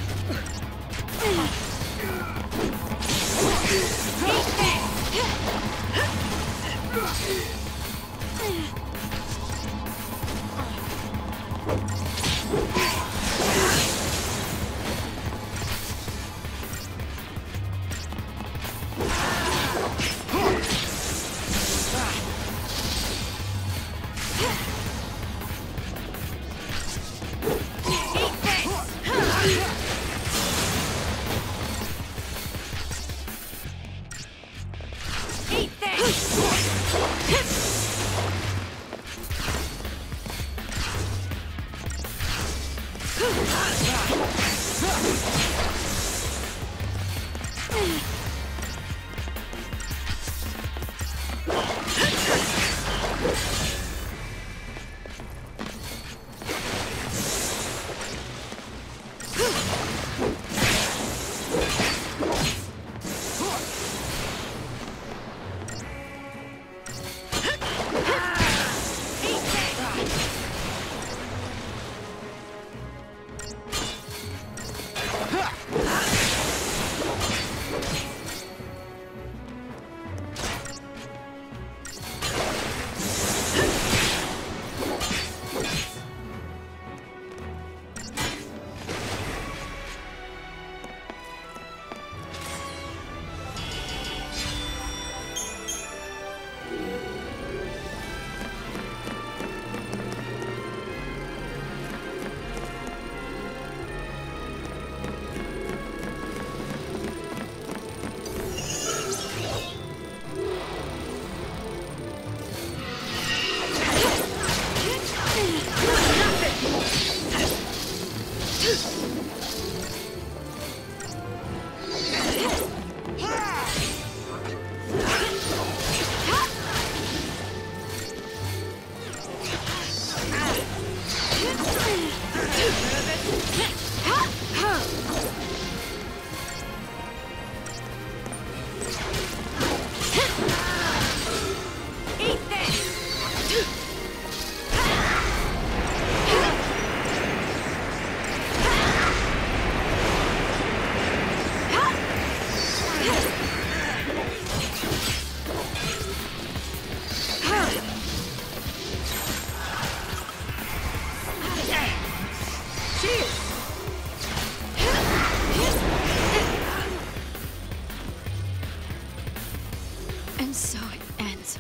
And so it ends.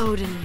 Odin.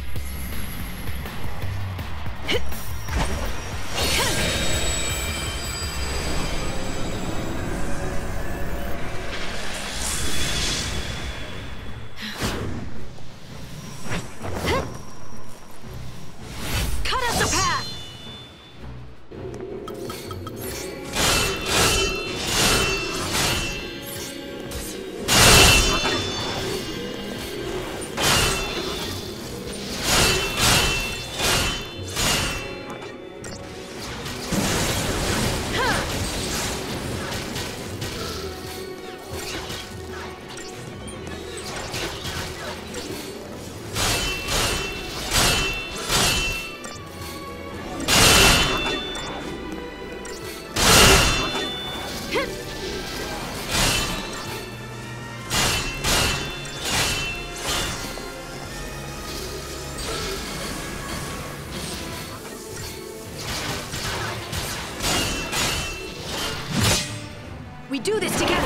do this together.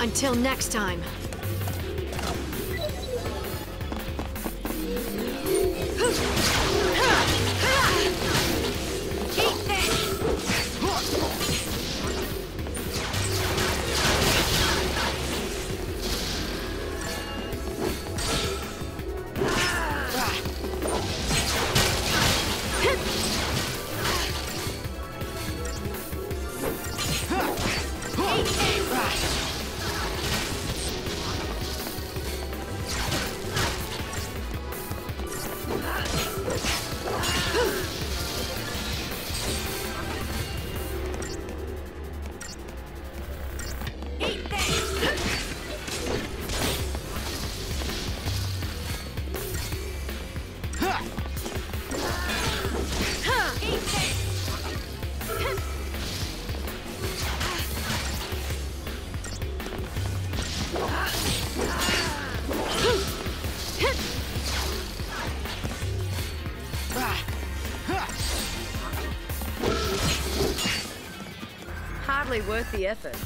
Until next time. Hardly worth the effort.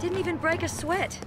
Didn't even break a sweat.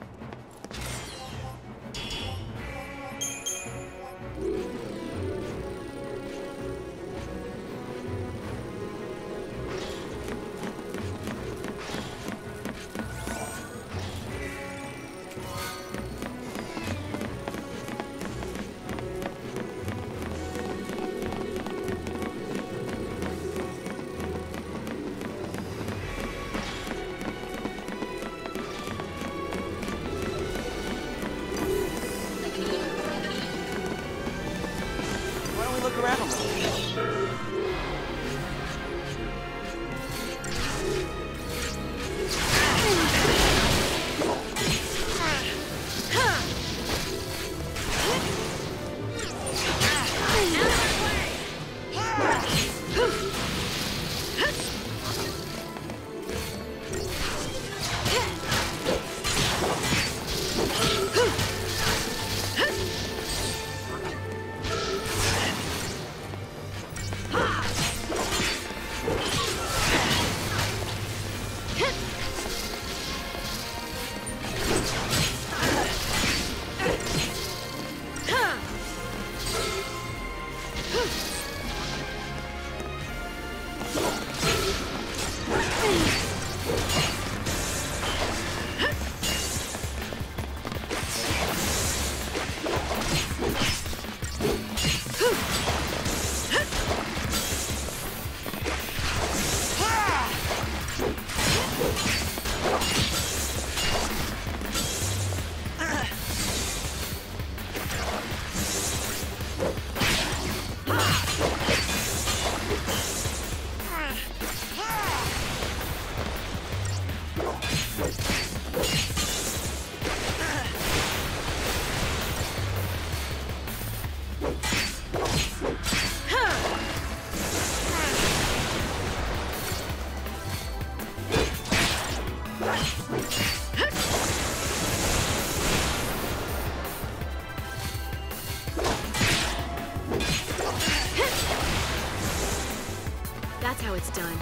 That's how it's done.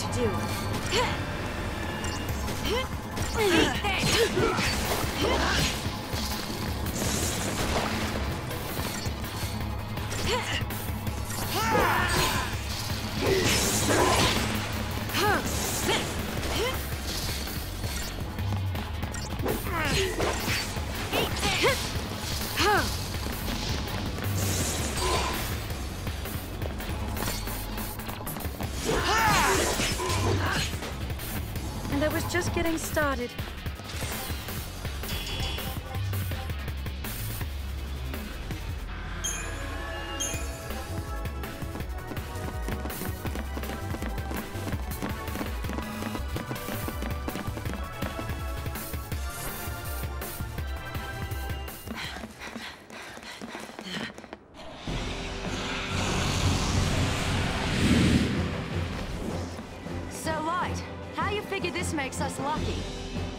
to do. And I was just getting started. This makes us lucky.